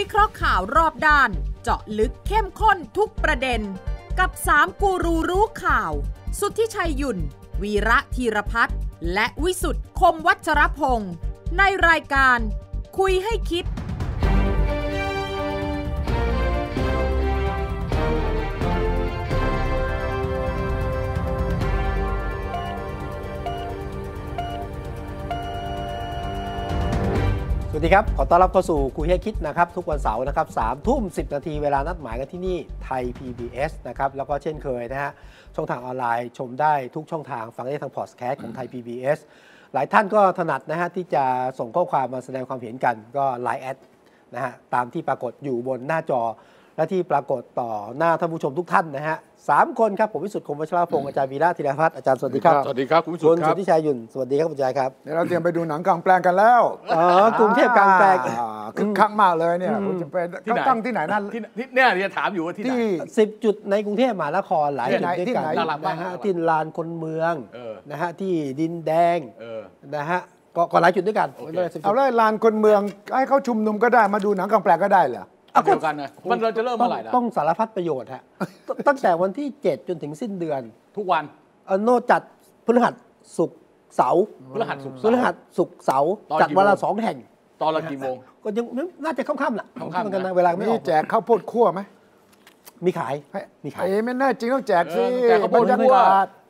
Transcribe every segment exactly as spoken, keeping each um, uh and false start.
วิเคราะห์ข่าวรอบด้านเจาะลึกเข้มข้นทุกประเด็นกับสามกูรูรู้ข่าวสุทธิชัยหยุ่นวีระธีรพัฒน์และวิสุทธิ์คมวัชรพงศ์ในรายการคุยให้คิดสวัสดีครับขอต้อนรับเข้าสู่คุยให้คิดนะครับทุกวันเสาร์นะครับสามทุ่มสิบนาทีเวลานัดหมายกันที่นี่ไทย พี บี เอส นะครับแล้วก็เช่นเคยนะฮะช่องทางออนไลน์ชมได้ทุกช่องทางฟังได้ทางพอดแคสต์ของไทย พี บี เอส หลายท่านก็ถนัดนะฮะที่จะส่งข้อความมาแสดงความเห็นกันก็ ไลน์ แอด นะฮะตามที่ปรากฏอยู่บนหน้าจอและที่ปรากฏต่อหน้าท่านผู้ชมทุกท่านนะฮะสามคนครับผมวิสุทธิ์คมวัชรพงศ์อาจารย์วีระธีรพัฒน์อาจารย์สวัสดีครับสวัสดีครับคุณสุทธิ์ครับคุณสุทธิชัยหยุ่นสวัสดีครับคุณชายครับเดี๋ยวเราเตรียมไปดูหนังกลางแปลงกันแล้วอ๋อกรุงเทพกลางแปลงคึกคักมากเลยเนี่ยคุณจะไปตั้งที่ไหนนั่นที่เนี่ยจะถามอยู่ว่าที่ไหนสิบจุดในกรุงเทพมหานครหลายจุดด้วยกันนะฮะที่ลานคนเมืองนะฮะที่ดินแดงนะฮะก็หลายจุดด้วยกันเอาเลยลานคนเมืองให้เขาชุมนุมก็ได้มาดูหนังกลางแปลงก็ได้เหรอเดียวกันนะมันเราจะเริ่มเมื่อไหร่ล่ะต้องสารพัดประโยชน์ฮะตั้งแต่วันที่เจ็ดจนถึงสิ้นเดือนทุกวันโน่จัดพฤหัสศุกร์เสาร์พฤหัสศุกร์พฤหัสศุกร์เสาร์จัดวันละสองแห่งตอนละกี่โมงก็ยังน่าจะค่ำๆแหละค่ำๆกันเวลาไม่ออกแจกข้าวโพดคั่วไหมมีขายมีขายไม่แน่จริงต้องแจกสิแจกข้าวโพดคั่ว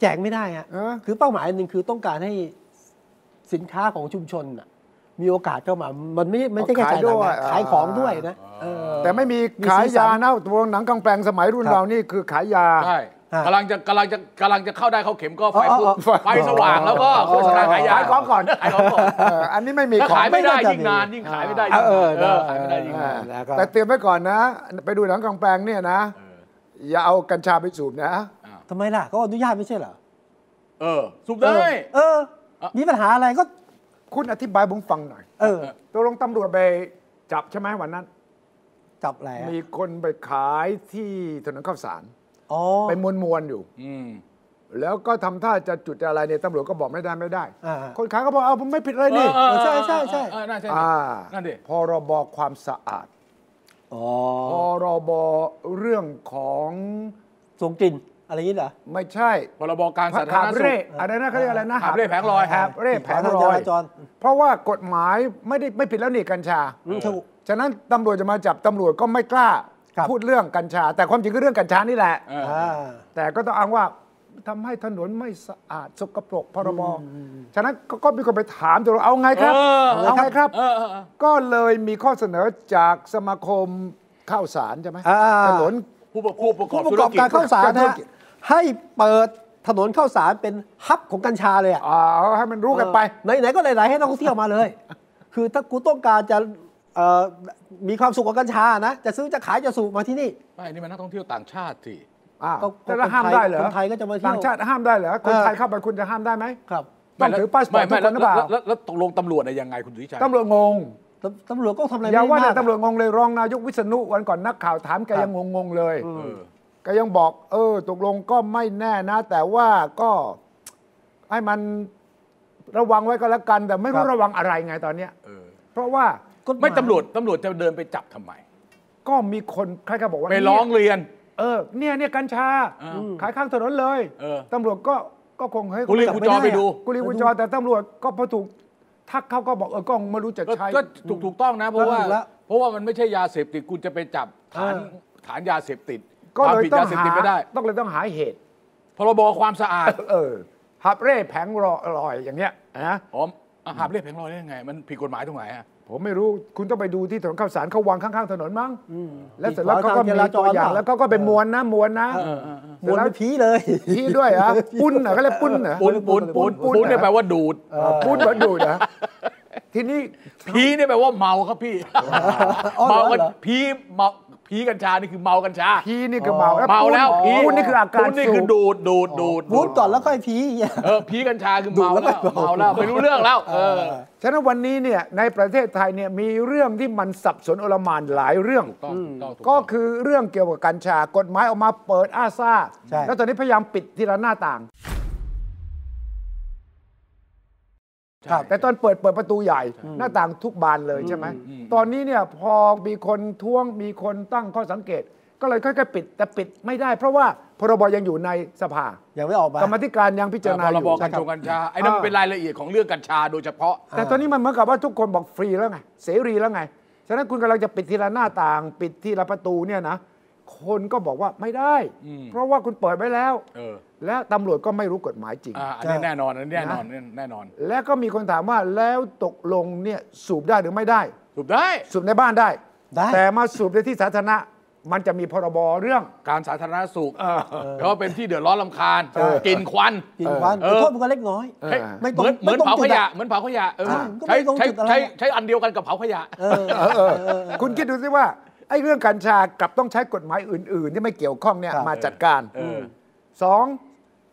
แจกไม่ได้ฮะคือเป้าหมายหนึ่งคือต้องการให้สินค้าของชุมชนมีโอกาสเข้ามามันไม่ไม่ใช่แค่ขายด้วยขายของด้วยนะแต่ไม่มีขายยานะตัวหนังกลางแปลงสมัยรุ่นเรานี่คือขายยาใช่กำลังจะกำลังจะกำลังจะเข้าได้เข้าเข็มก็ไฟไฟสว่างแล้วก็โฆษณาขายยาขายของก่อนขายของก่อนอันนี้ไม่มีขายไม่ได้ยิ่งนานยิ่งขายไม่ได้เออขายไม่ได้ยิ่งนานแต่เตรียมไว้ก่อนนะไปดูหนังกลางแปลงเนี่ยนะอย่าเอากัญชาไปสูบนะทำไมล่ะเขาอนุญาตไม่ใช่เหรอเออสูบได้เออมีปัญหาอะไรก็คุณอธิบายบุ้งฟังหน่อยเออตัวลงตำรวจไปจับใช่ไหมวันนั้นจับแล้วมีคนไปขายที่ถนนข้าวสารไปมวนมวนอยู่แล้วก็ทำท่าจะจุดอะไรเนี่ยตำรวจก็บอกไม่ได้ไม่ได้คนขายก็บอกเอาผมไม่ผิดเลยนี่ใช่ใช่ใช่นั่นดิพรบความสะอาดพรบเรื่องของส่งกลิ่นอะไรนี้เหรอไม่ใช่พรบการสาธารณสุขอะไรนะเขาเรียกอะไรนะหาบเร่แผงลอยหาบเร่แผงลอยเพราะว่ากฎหมายไม่ได้ไม่ผิดแล้วนี่กัญชาฉะนั้นตำรวจจะมาจับตำรวจก็ไม่กล้าพูดเรื่องกัญชาแต่ความจริงก็เรื่องกัญชานี่แหละแต่ก็ต้องอ้างว่าทำให้ถนนไม่สะอาดสกปรกพรบฉะนั้นก็มีคนไปถามตำรวจเอาไงครับเอาไงครับก็เลยมีข้อเสนอจากสมาคมข้าวสารใช่ไหมถนนผู้ประกอบการข้าวสารนะให้เปิดถนนข้าวสารเป็นฮับของกัญชาเลยอ่ะให้มันรู้กันไปไหนๆก็ไหนๆให้นักท่องเที่ยวมาเลยคือถ้ากูต้องการจะมีความสุขกับกัญชานะจะซื้อจะขายจะสูบมาที่นี่ไม่นี่มันนักท่องเที่ยวต่างชาติสิแต่ห้ามได้เหรอคนไทยก็จะมาต่างชาติห้ามได้เหรอคนไทยเข้าไปคุณจะห้ามได้ไหมครับต้องถือป้ายสปอร์ตทุกคนหรือเปล่าแล้วตกลงตำรวจอะไรยังไงคุณสุทธิชัยตำรวจงงตำรวจก็ทำอะไรไม่ได้อย่าว่าแต่ตำรวจงงเลยรองนายกวิษณุวันก่อนนักข่าวถามแกยังงงๆเลยก็ยังบอกเออตกลงก็ไม่แน่นะแต่ว่าก็ให้มันระวังไว้ก็แล้วกันแต่ไม่รู้ระวังอะไรไงตอนเนี้ยเพราะว่าไม่ตำรวจตำรวจจะเดินไปจับทำไมก็มีคนใครก็บอกว่าไปร้องเรียนเออเนี่ยเนี่ยกัญชาขายข้างถนนเลยตำรวจก็ก็คงให้กุลีกุจอไปดูกุลีกุจอแต่ตำรวจก็พอถูกทักเขาก็บอกเออกล้องไม่รู้จะใช้ก็ถูกถูกต้องนะเพราะว่าเพราะว่ามันไม่ใช่ยาเสพติดคุณจะไปจับฐานฐานยาเสพติดก็เลยต้องหาต้องเลยต้องหาเหตุพรบความสะอาดเออหาบเร่แผงลอยอย่างเนี้ยนะอ๋อหาบเร่แผงลอยได้ยังไงมันผิดกฎหมายตรงไหนฮะผมไม่รู้คุณต้องไปดูที่ถนนข้าวสารเขาวางข้างๆถนนมั้งแล้วเสร็จแล้วเขาก็มีตัวอย่างแล้วเขาก็เป็นมวลนะมวลนะมวลผีเลยผีด้วยอ่ะปุ้นอ่ะเขาเรียกปุ้นอ่ะปุ้นปุ้นปุ้นปุ้นเนี่ยแปลว่าดูดปุ้นแปลว่าดูดนะทีนี้ผีเนี่ยแปลว่าเมาครับพี่เมากันผีเมาผีกัญชานี่คือเมากัญชาผีนี่คือเมาเมาแล้วปุ้นนี่คืออาการปุ้นนี่คือดูดดูดดูดปุ้นก่อนแล้วค่อยผีเออผีกัญชาคือเมาแล้วเมาแล้วไม่รู้เรื่องแล้วเออฉะนั้นวันนี้เนี่ยในประเทศไทยเนี่ยมีเรื่องที่มันสับสนโอลหม่านหลายเรื่องก็คือเรื่องเกี่ยวกับกัญชากฎหมายออกมาเปิดอาซาแล้วตอนนี้พยายามปิดทีละหน้าต่าง แต่ตอนเปิดเปิดประตูใหญ่หน้าต่างทุกบานเลยใช่ไหมตอนนี้เนี่ยพอมีคนท้วงมีคนตั้งข้อสังเกตก็เลยค่อยๆปิดแต่ปิดไม่ได้เพราะว่าพรบยังอยู่ในสภายังไม่ออกมากรรมธิการยังพิจารณาอยู่พรบกัญชงกัญชาไอ้นั่นมันเป็นรายละเอียดของเรื่องกัญชาโดยเฉพาะแต่ตอนนี้มันเหมือนกับว่าทุกคนบอกฟรีแล้วไงเสรีแล้วไงฉะนั้นคุณกำลังจะปิดทีละหน้าต่างปิดทีละประตูเนี่ยนะคนก็บอกว่าไม่ได้เพราะว่าคุณเปิดไว้แล้วแล้วตำรวจก็ไม่รู้กฎหมายจริงแน่นอนแน่นอนแน่นอนแล้วก็มีคนถามว่าแล้วตกลงเนี่ยสูบได้หรือไม่ได้สูบได้สูบในบ้านได้แต่มาสูบในที่สาธารณะมันจะมีพรบเรื่องการสาธารณสุขเพราะเป็นที่เดือดร้อนรำคาญกินควันกินควันโทษมันก็เล็กน้อยไม่เหมือนเหมือนเผาขยะเหมือนเผาขยะใช้ใช้ใช้ใช้อันเดียวกันกับเผาขยะคุณคิดดูสิว่าไอ้เรื่องกัญชากลับต้องใช้กฎหมายอื่นๆที่ไม่เกี่ยวข้องเนี่ยมาจัดการสอง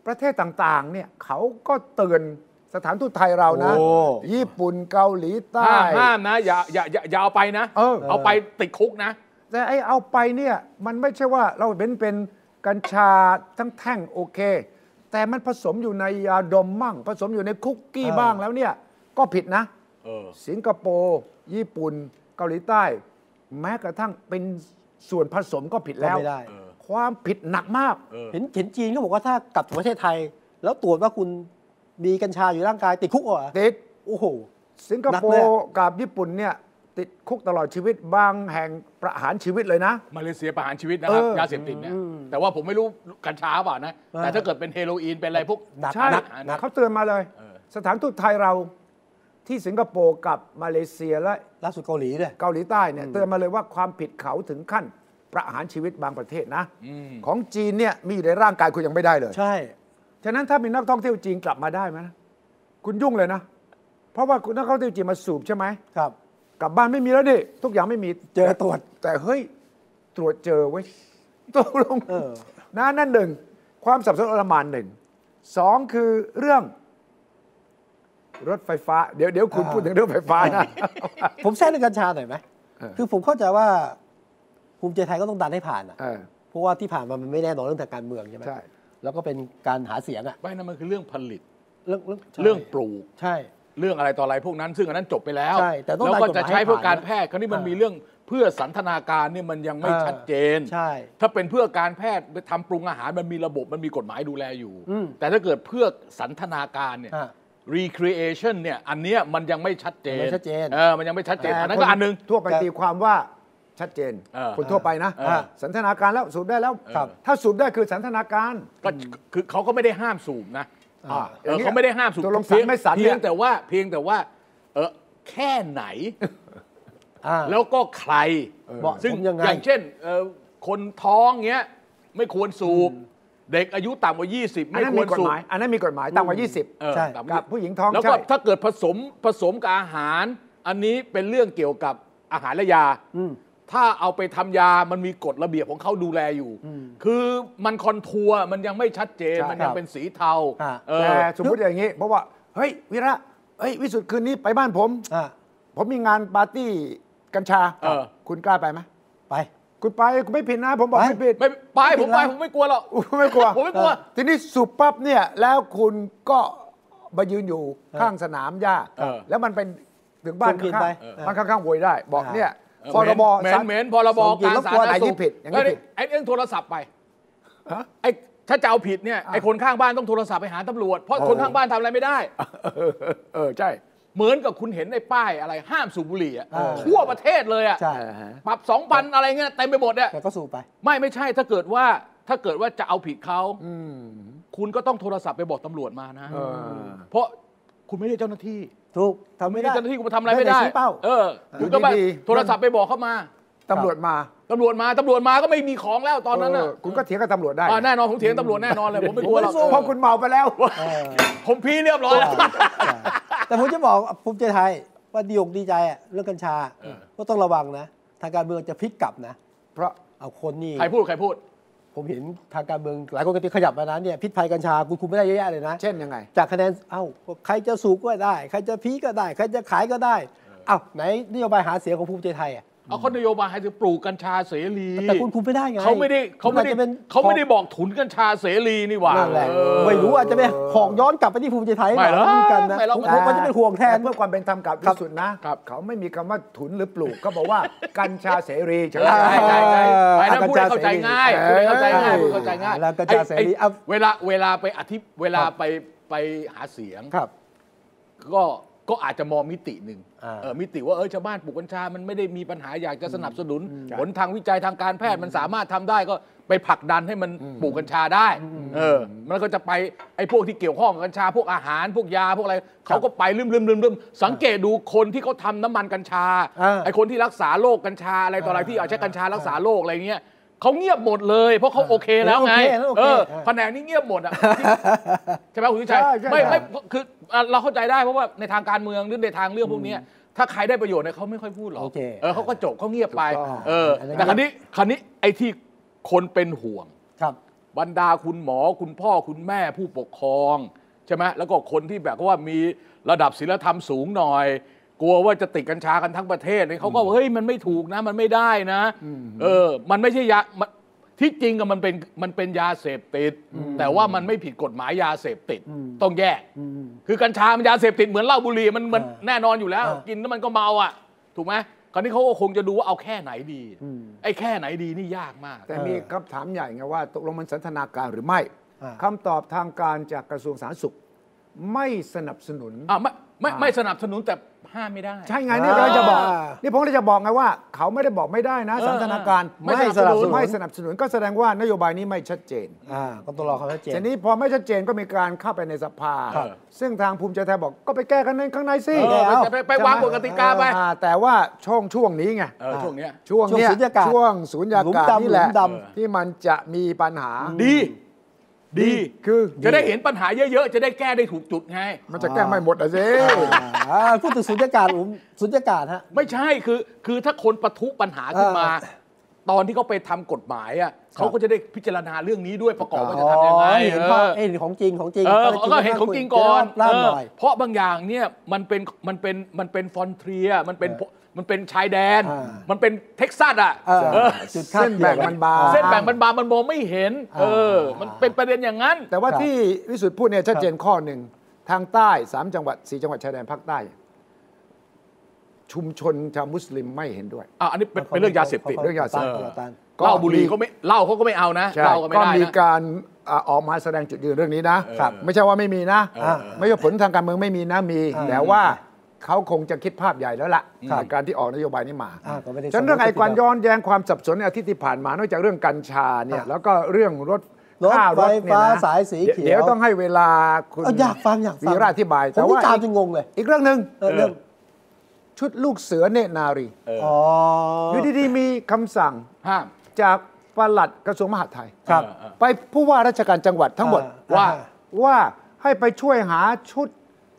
ประเทศต่างๆเนี่ยเขาก็เตือนสถานทูตไทยเรานะญี่ปุ่นเกาหลีใต้ห้ามนะอย่าอย่าอย่าเอาไปนะเอาไปติดคุกนะแต่ไอ้เอาไปเนี่ยมันไม่ใช่ว่าเราเป็นเป็นกัญชาทั้งแท่งโอเคแต่มันผสมอยู่ในยาดมบ้างผสมอยู่ในคุกกี้บ้างแล้วเนี่ยก็ผิดนะสิงคโปร์ญี่ปุ่นเกาหลีใต้แม้กระทั่งเป็นส่วนผสมก็ผิดแล้วความผิดหนักมากเห็นเห็นจีนก็บอกว่าถ้ากลับถึงประเทศไทยแล้วตรวจว่าคุณมีกัญชาอยู่ร่างกายติดคุกเหรอติดโอ้โหสิงคโปร์กับญี่ปุ่นเนี่ยติดคุกตลอดชีวิตบางแห่งประหารชีวิตเลยนะมาเลเซียประหารชีวิตนะครับยาเสพติดเนี่ยแต่ว่าผมไม่รู้กัญชาเปล่านะแต่ถ้าเกิดเป็นเฮโรอีนเป็นอะไรพวกหนักหนักเขาเตือนมาเลยสถานทูตไทยเราที่สิงคโปร์กับมาเลเซียและล่าสุดเกาหลีเลยเกาหลีใต้เนี่ยเตือนมาเลยว่าความผิดเขาถึงขั้นประหารชีวิตบางประเทศนะของจีนเนี่ยมีอยู่ในร่างกายคุณยังไม่ได้เลยใช่ฉะนั้นถ้ามีนักท่องเที่ยวจีนกลับมาได้ไหมคุณยุ่งเลยนะเพราะว่านักท่องเที่ยวจีนมาสูบใช่ไหมครับกลับบ้านไม่มีแล้วดิทุกอย่างไม่มีเจอตรวจแต่เฮ้ยตรวจเจอไว้ตกลงนะนั่นหนึ่งความสับสนอลหม่านหนึ่งสองคือเรื่องรถไฟฟ้าเดี๋ยวเดี๋ยวคุณพูดถึงเรื่องไฟฟ้านะผมแทรกเรื่องกัญชาหน่อยไหมคือผมเข้าใจว่าภูมิใจไทยก็ต้องดันให้ผ่านอ่ะเพราะว่าที่ผ่านมามันไม่แน่นอนเรื่องทางการเมืองใช่ไหมใช่แล้วก็เป็นการหาเสียงอ่ะไม่นะมันคือเรื่องผลิตเรื่องเรื่องปลูกใช่เรื่องอะไรต่ออะไรพวกนั้นซึ่งอันนั้นจบไปแล้วใช่แต่ต้องแล้วก็จะใช้เพื่อการแพทย์คราวนี้มันมีเรื่องเพื่อสันทนาการเนี่ยมันยังไม่ชัดเจนใช่ถ้าเป็นเพื่อการแพทย์ไปทำปรุงอาหารมันมีระบบมันมีกฎหมายดูแลอยู่แต่ถ้าเกิดเพื่อสันทนาการเนี่ยrecreation เนี่ยอันเนี้ยมันยังไม่ชัดเจนชัดเจนเออมันยังไม่ชัดเจนอันนั้นก็อันนึงทั่วไปตีความว่าชัดเจนคนทั่วไปนะสันทนาการแล้วสูบได้แล้วถ้าสูบได้คือสันทนาการก็คือเขาก็ไม่ได้ห้ามสูบนะเขาไม่ได้ห้ามสูบเพียงเพียงแต่ว่าเพียงแต่ว่าเออแค่ไหนแล้วก็ใครซึ่งอย่างเช่นคนท้องเงี้ยไม่ควรสูบเด็กอายุต่ำกว่ายี่สิบไม่ควรสูบอันนั้นมีกฎหมายต่ำกว่ายี่สิบใช่กับผู้หญิงท้องแล้วก็ถ้าเกิดผสมผสมกับอาหารอันนี้เป็นเรื่องเกี่ยวกับอาหารและยาถ้าเอาไปทำยามันมีกฎระเบียบของเขาดูแลอยู่คือมันคอนทัวร์มันยังไม่ชัดเจนมันยังเป็นสีเทาแต่สมมติอย่างนี้เพราะว่าเฮ้ยวิระเฮ้ยวิสุทธิ์คืนนี้ไปบ้านผมผมมีงานปาร์ตี้กัญชาคุณกล้าไปไหมไปคุณไปคุณไม่ผิดนะผมบอกไม่ผิดไม่ไปผมไปผมไม่กลัวหรอกไม่กลัวผมไม่กลัวทีนี้สูบปั๊บเนี่ยแล้วคุณก็มายืนอยู่ข้างสนามหญ้าแล้วมันเป็นถึงบ้านข้างๆบ้านข้างๆโวยได้บอกเนี่ยพรบเหม็นเหม็นพรบการสาธารณสุขแล้วไอ้เรื่องโทรศัพท์ไปไอ้ถ้าจะเอาผิดเนี่ยไอ้คนข้างบ้านต้องโทรศัพท์ไปหาตำรวจเพราะคนข้างบ้านทำอะไรไม่ได้เออใช่เหมือนกับคุณเห็นในป้ายอะไรห้ามสูบบุหรี่อ่ะทั่วประเทศเลยอ่ะปรับสองพันอะไรเงี้ยเต็มไปหมดเนี่ยแต่ก็สูบไปไม่ไม่ใช่ถ้าเกิดว่าถ้าเกิดว่าจะเอาผิดเขาคุณก็ต้องโทรศัพท์ไปบอกตำรวจมานะเพราะคุณไม่ได้เจ้าหน้าที่ถูกทำไม่ได้เจ้าหน้าที่คุณทำอะไรไม่ได้เออคุณก็ไปโทรศัพท์ไปบอกเขามาตำรวจมาตำรวจมาตำรวจมาก็ไม่มีของแล้วตอนนั้นน่ะคุณก็เถียงกับตำรวจได้แน่นอนผมเถียงตำรวจแน่นอนเลยผมไม่กลัวหรอกเพราะคุณเมาไปแล้วผมพีเรียบร้อยแล้วแต่ผมจะบอกภูมิใจไทยว่าดีอกดีใจเรื่องกัญชาก็ต้องระวังนะทางการเมืองจะพลิกกลับนะเพราะเอาคนนี่ใครพูดใครพูดผมเห็นทางการเมืองหลายคนกระติขยับมานั้นเนี่ยพิษภัยกัญชาคุณคุมไม่ได้เยอะแยะเลยนะเช่นยังไงจากคะแนนเอ้าใครจะสูบก็ได้ใครจะพีก็ได้ใครจะขายก็ได้เอ้าไหนนโยบายหาเสียงของภูมิใจไทย เอาเขานโยบายให้ปลูกกัญชาเสรีแต่คุณคุมไม่ได้ไงเขาไม่ได้เขาไม่ได้เขาไม่ได้บอกทุนกัญชาเสรีนี่หว่าไม่รู้อาจจะไปของย้อนกลับไปที่ภูมิใจไทยไม่หรอกกันนะมันจะเป็นห่วงแทนเพื่อความเป็นธรรมกับที่สุดนะเขาไม่มีคำว่าทุนหรือปลูกเขาบอกว่ากัญชาเสรีใช่ไหมใช่ใช่ไปแล้วพูดเข้าใจง่ายพูดเข้าใจง่ายพูดเข้าใจง่ายแล้วกัญชาเสรีเวลาเวลาไปอธิเวลาไปไปหาเสียงครับก็ก็อาจจะมองมิติหนึ่งมิติว่าเออชาวบ้านปลูกกัญชามันไม่ได้มีปัญหาอยากจะสนับสนุนผลทางวิจัยทางการแพทย์มันสามารถทำได้ก็ไปผลักดันให้มันปลูกกัญชาได้เออมันก็จะไปไอ้พวกที่เกี่ยวข้องกับกัญชาพวกอาหารพวกยาพวกอะไรเขาก็ไปลืมๆๆสังเกตดูคนที่เขาทาน้ำมันกัญชาไอ้คนที่รักษาโรคกัญชาอะไรต่ออะไรที่เอาใช้กัญชารักษาโรคอะไรเงี้ยเขาเงียบหมดเลยเพราะเขาโอเคแล้วไงเออแผนนี้เงียบหมดอ่ะใช่ไหมคุณชัยไม่ไม่คือเราเข้าใจได้เพราะว่าในทางการเมืองหรือในทางเรื่องพวกนี้ถ้าใครได้ประโยชน์เนี่ยเขาไม่ค่อยพูดหรอกเออเขาก็จบเขาเงียบไปเออแต่คราวนี้คราวนี้ไอ้ที่คนเป็นห่วงบรรดาคุณหมอคุณพ่อคุณแม่ผู้ปกครองใช่ไหมแล้วก็คนที่แบบว่ามีระดับศีลธรรมสูงหน่อยกลัวว่าจะติดกัญชากันทั้งประเทศเลยเขาก็เฮ้ยมันไม่ถูกนะมันไม่ได้นะเออมันไม่ใช่ยาที่จริงอะมันเป็นมันเป็นยาเสพติดแต่ว่ามันไม่ผิดกฎหมายยาเสพติดต้องแยกคือกัญชามันยาเสพติดเหมือนเหล้าบุหรี่มันมันแน่นอนอยู่แล้วกินแล้วมันก็เมาอ่ะถูกไหมคราวนี้เขาก็คงจะดูว่าเอาแค่ไหนดีไอ้แค่ไหนดีนี่ยากมากแต่มีคำถามใหญ่ไงว่าตกลงมันสันทนาการหรือไม่คำตอบทางการจากกระทรวงสาธารณสุขไม่สนับสนุนอ่ะไม่ไม่ไม่สนับสนุนแต่ห้ามไม่ได้ใช่ไงนี่เราจะบอกนี่ผมเลยจะบอกไงว่าเขาไม่ได้บอกไม่ได้นะสันทนาการไม่สนับสนุนไม่สนับสนุนก็แสดงว่านโยบายนี้ไม่ชัดเจนอ่าก็ต้องรอเขาชัดเจนทีนี้พอไม่ชัดเจนก็มีการเข้าไปในสภาซึ่งทางภูมิใจไทยบอกก็ไปแก้กันในข้างในสิไปวางกฎกติกาไปแต่ว่าช่วงช่วงนี้ไงช่วงนี้ช่วงนี้ช่วงศูนยากาศนี่แหละที่มันจะมีปัญหาดีดีคือจะได้เห็นปัญหาเยอะๆจะได้แก้ได้ถูกจุดไงมันจะแก้ไม่หมดอ่ะสิพูดถึงสุญญากาศผมสุญญากาศฮะไม่ใช่คือคือถ้าคนปะทุปัญหาขึ้นมาตอนที่เขาไปทำกฎหมายอ่ะเขาก็จะได้พิจารณาเรื่องนี้ด้วยประกอบว่าจะทำยังไงเห็นเห็นของจริงของจริงก็เห็นของจริงก่อนเพราะบางอย่างเนี่ยมันเป็นมันเป็นมันเป็นฟอนเทียมันเป็นมันเป็นชายแดนมันเป็นเท็กซัสอ่ะเส้นแบ่งมันบางเส้นแบ่งมันบางมันมองไม่เห็นเออมันเป็นประเด็นอย่างนั้นแต่ว่าที่วิสุทธิ์พูดเนี่ยชัดเจนข้อหนึ่งทางใต้สามจังหวัดสี่จังหวัดชายแดนภาคใต้ชุมชนชาวมุสลิมไม่เห็นด้วยอ่ะอันนี้เป็นเรื่องยาเสพติดเรื่องยาเสพติดเหล้าบุหรี่ก็ไม่เหล้าเขาก็ไม่เอานะเหล้าก็ไม่ได้นะก็มีการออกมาแสดงจุดยืนเรื่องนี้นะไม่ใช่ว่าไม่มีนะไม่ใช่ผลทางการเมืองไม่มีนะมีแต่ว่าเขาคงจะคิดภาพใหญ่แล้วล่ะในการที่ออกนโยบายนี้มาฉะนั้นเรื่องไอ้การย้อนแย้งความสับสนในอาทิตย์ที่ผ่านมานอกจากเรื่องกัญชาเนี่ยแล้วก็เรื่องรถรถไฟฟ้าสายสีเขียวเดี๋ยวต้องให้เวลาคุณอยากฟังอยากฟังวีระอธิบายแต่ว่าจะงงเลยอีกเรื่องหนึ่งชุดลูกเสือเนตรนารีอยู่ดีๆมีคำสั่งจากปลัดกระทรวงมหาดไทยไปผู้ว่าราชการจังหวัดทั้งหมดว่าว่าให้ไปช่วยหาชุด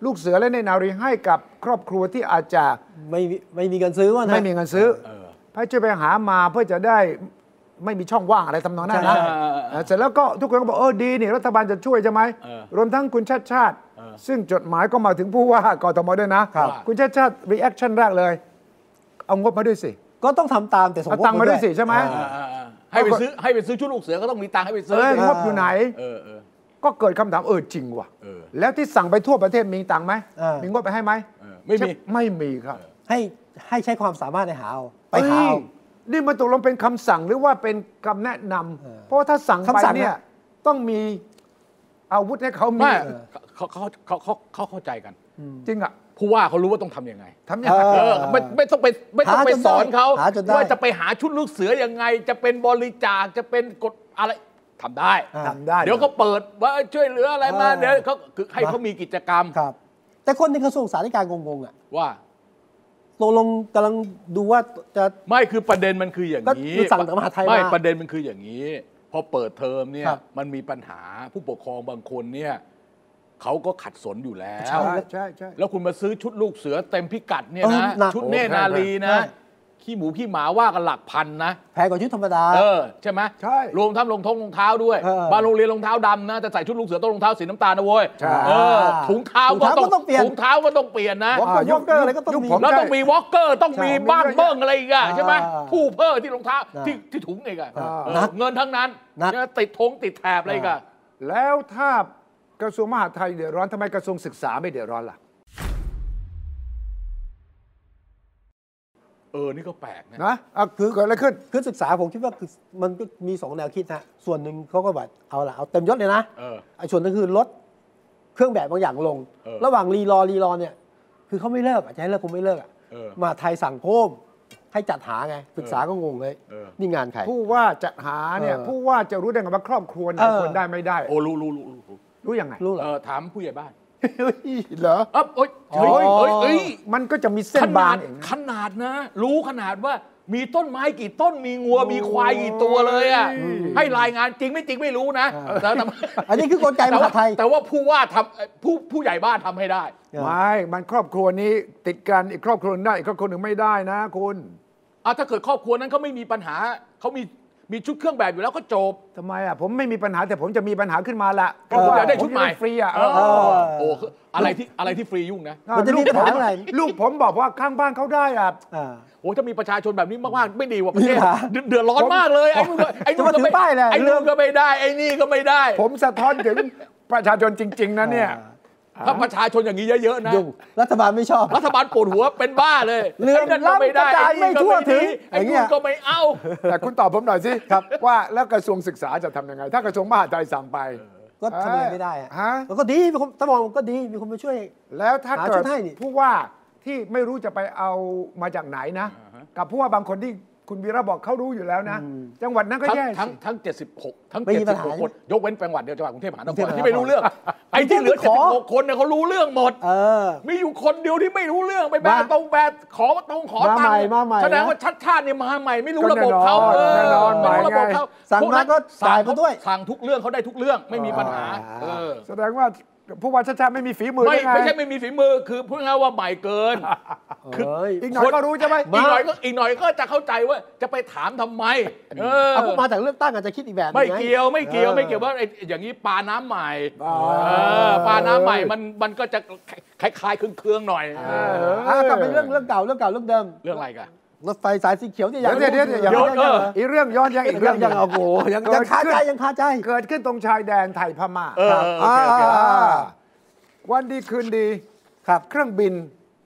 ลูกเสือและเนตรนารีให้กับครอบครัวที่อาจจะไม่ไม่มีเงินซื้อว่าไม่มีเงินซื้อให้ช่วยไปหามาเพื่อจะได้ไม่มีช่องว่างอะไรทำนองนั้นนะเสร็จแล้วก็ทุกคนก็บอกเออดีนี่รัฐบาลจะช่วยใช่ไหมรวมทั้งคุณชาติชาติซึ่งจดหมายก็มาถึงผู้ว่ากทมด้วยนะคุณชาติชาติรีแอคชั่นแรกเลยเอางบมาด้วยสิก็ต้องทำตามแต่ส่งงบมาด้วยสิใช่ไหมให้ไปซื้อให้ไปซื้อชุดลูกเสือก็ต้องมีตังค์ให้ไปซื้องบอยู่ไหนก็เกิดคำถามเออจริงว่ะแล้วที่สั่งไปทั่วประเทศมีตังค์ไหมมีงบไปให้ไหมไม่มีไม่มีครับให้ให้ใช้ความสามารถในหาเอาไปหาเอานี่มันตกลงเป็นคำสั่งหรือว่าเป็นคำแนะนำเพราะถ้าสั่งไปเนี่ยต้องมีอาวุธให้เขามีเขาเขาเขาเขาเข้าใจกันจริงอ่ะผู้ว่าเขารู้ว่าต้องทำยังไงทำยังไงไม่ไม่ต้องไปไม่ต้องไปสอนเขาว่าจะไปหาชุดลูกเสือยังไงจะเป็นบริจาคจะเป็นกฎอะไรทำได้ทำได้เดี๋ยวเขาเปิดว่าช่วยเหลืออะไรมาเดี๋ยวเขาคือให้เขามีกิจกรรมครับแต่คนในกระทรวงสาธารณสุขงงๆอ่ะว่าตกลงกำลังดูว่าจะไม่คือประเด็นมันคืออย่างนี้สั่งจากมหาไทยไม่ประเด็นมันคืออย่างนี้พอเปิดเทอมเนี่ยมันมีปัญหาผู้ปกครองบางคนเนี่ยเขาก็ขัดสนอยู่แล้วใช่ใช่แล้วคุณมาซื้อชุดลูกเสือเต็มพิกัดเนี่ยนะชุดเนตรนารีนะ ขี้หมูขี้หมาว่ากันหลักพันนะแพงกว่าชุดธรรมดาเออใช่ไหมใช่รวมทั้งรองท้องรองเท้าด้วยบางโรงเรียนรองเท้าดำนะจะใส่ชุดลูกเสือต้องรองเท้าสีน้ำตาลนะเว้ยเออถุงเท้าก็ต้องเปลี่ยนถุงเท้าก็ต้องเปลี่ยนนะวอล์กเกอร์อะไรก็ต้องมีแล้วต้องมีวอล์กเกอร์ต้องมีบ้านเบิ้งอะไรอีกอะใช่ไหมผู้เพ้อที่รองเท้าที่ที่ถุงอีกอะเงินทั้งนั้นติดทงติดแถบอะไรอีกอะแล้วถ้ากระทรวงมหาดไทยเดือดร้อนทำไมกระทรวงศึกษาไม่เดือดร้อนล่ะเออนี่ก็แปลกนะนะคือเกิดอะไรขึ้นคือศึกษาผมคิดว่ามันก็มีสองแนวคิดฮะส่วนหนึ่งเขาก็แบบเอาละเอาเต็มยศเลยนะไอ้ส่วนนึงคือลดเครื่องแบบบางอย่างลงระหว่างรีรอรีรอเนี่ยคือเขาไม่เลิกอาจจะให้เลิกผมไม่เลิกอ่ะมาไทยสั่งโพมให้จัดหาไงศึกษาก็งงเลยนี่งานใครผู้ว่าจัดหาเนี่ยผู้ว่าจะรู้ได้ไงว่าครอบครัวไหนคนได้ไม่ได้โอ้รู้รู้รู้รู้ยังไงรู้เหรอถามผู้ใหญ่บ้านเหรออ๊ะโอ๊ยเฮ้ยเฮ้ยมันก็จะมีเส้นบางขนาดนะรู้ขนาดว่ามีต้นไม้กี่ต้นมีงัวมีควายกี่ตัวเลยอ่ะให้รายงานจริงไม่จริงไม่รู้นะอันนี้คือกลไกมหาดไทยแต่ว่าผู้ว่าทำผู้ผู้ใหญ่บ้านทำให้ได้ไม่มันครอบครัวนี้ติดกันอีกครอบครัวนึงได้อีกครอบครัวนึงไม่ได้นะคุณอ่ะถ้าเกิดครอบครัวนั้นเขาไม่มีปัญหาเขามีมีชุดเครื่องแบบอยู่แล้วก็จบทำไมอ่ะผมไม่มีปัญหาแต่ผมจะมีปัญหาขึ้นมาละก็ผมอยากได้ชุดใหม่ฟรีอ่ะโอ้อะไรที่อะไรที่ฟรียุ่งนะมันจะมีปัญหาอะไรลูกผมบอกว่าข้างบ้านเขาได้อ่ะโอ้ถ้ามีประชาชนแบบนี้มากๆไม่ดีว่ะประเทศเดือดร้อนมากเลยไอ้นู่นไอ้นู่นก็ไม่ได้ไอ้นู่นก็ไม่ได้ไอ้นี่ก็ไม่ได้ผมสะท้อนถึงประชาชนจริงๆนะเนี่ยถ้าประชาชนอย่างนี้เยอะๆนะรัฐบาลไม่ชอบรัฐบาลปวดหัวเป็นบ้าเลยเรื่องนั้นไม่ได้ไม่ทั่วถึงไอ้นี่ก็ไม่เอาแต่คุณตอบผมหน่อยสิครับว่าแล้วกระทรวงศึกษาจะทำยังไงถ้ากระทรวงมหาดไทยสั่งไปก็ทำอะไรไม่ได้ฮะมันก็ดีมีคนตะมองก็ดีมีคนมาช่วยแล้วถ้าเกิดผู้ว่าที่ไม่รู้จะไปเอามาจากไหนนะกับผู้ว่าบางคนที่คุณวีระบอกเขารู้อยู่แล้วนะจังหวัดนั้นก็แย่ทั้งทั้งเจ็ดสิบหกทั้งเจ็ดสิบหกคนยกเว้นจังหวัดเดียวจังหวัดกรุงเทพมหานครที่ไม่รู้เรื่องไอ้ที่เหลือเจ็ดสิบหกคนเนี่ยเขารู้เรื่องหมดมีอยู่คนเดียวที่ไม่รู้เรื่องไปแปลตรงแปลขอตรงขอตังค์แสดงว่าชัดชาติเนี่ยมาใหม่ไม่รู้ระบบเขาแน่นอนไม่รู้ระบบเขาสั่งมาก็สายเขาด้วยสั่งทุกเรื่องเขาได้ทุกเรื่องไม่มีปัญหาแสดงว่าผู้ว่าชัดชาติไม่มีฝีมือไม่ไม่ใช่ไม่มีฝีมือคือพูดง่ายว่าใหม่เกินอีกหน่อยก็รู้ใช่ไหมอีกหน่อยก็อีกหน่อยก็จะเข้าใจว่าจะไปถามทำไมเออพวกมาจากเรื่องตั้งอาจจะคิดอีกแบบไม่เกี่ยวไม่เกี่ยวไม่เกี่ยวว่าอย่างนี้ปลาน้ำใหม่ปลาน้ำใหม่มันมันก็จะคล้ายๆเครื่องๆหน่อยแต่เป็นเรื่องเรื่องเก่าเรื่องเก่าเรื่องเดิมเรื่องอะไรกันรถไฟสายสีเขียวเนี่ยอย่างเดียวเนี่ยอย่างเดียวอีเรื่องย้อนยังอีกเรื่องยังเอาโง่ยังคาใจยังคาใจเกิดขึ้นตรงชายแดนไทยพม่าวันดีคืนดีครับเครื่องบิน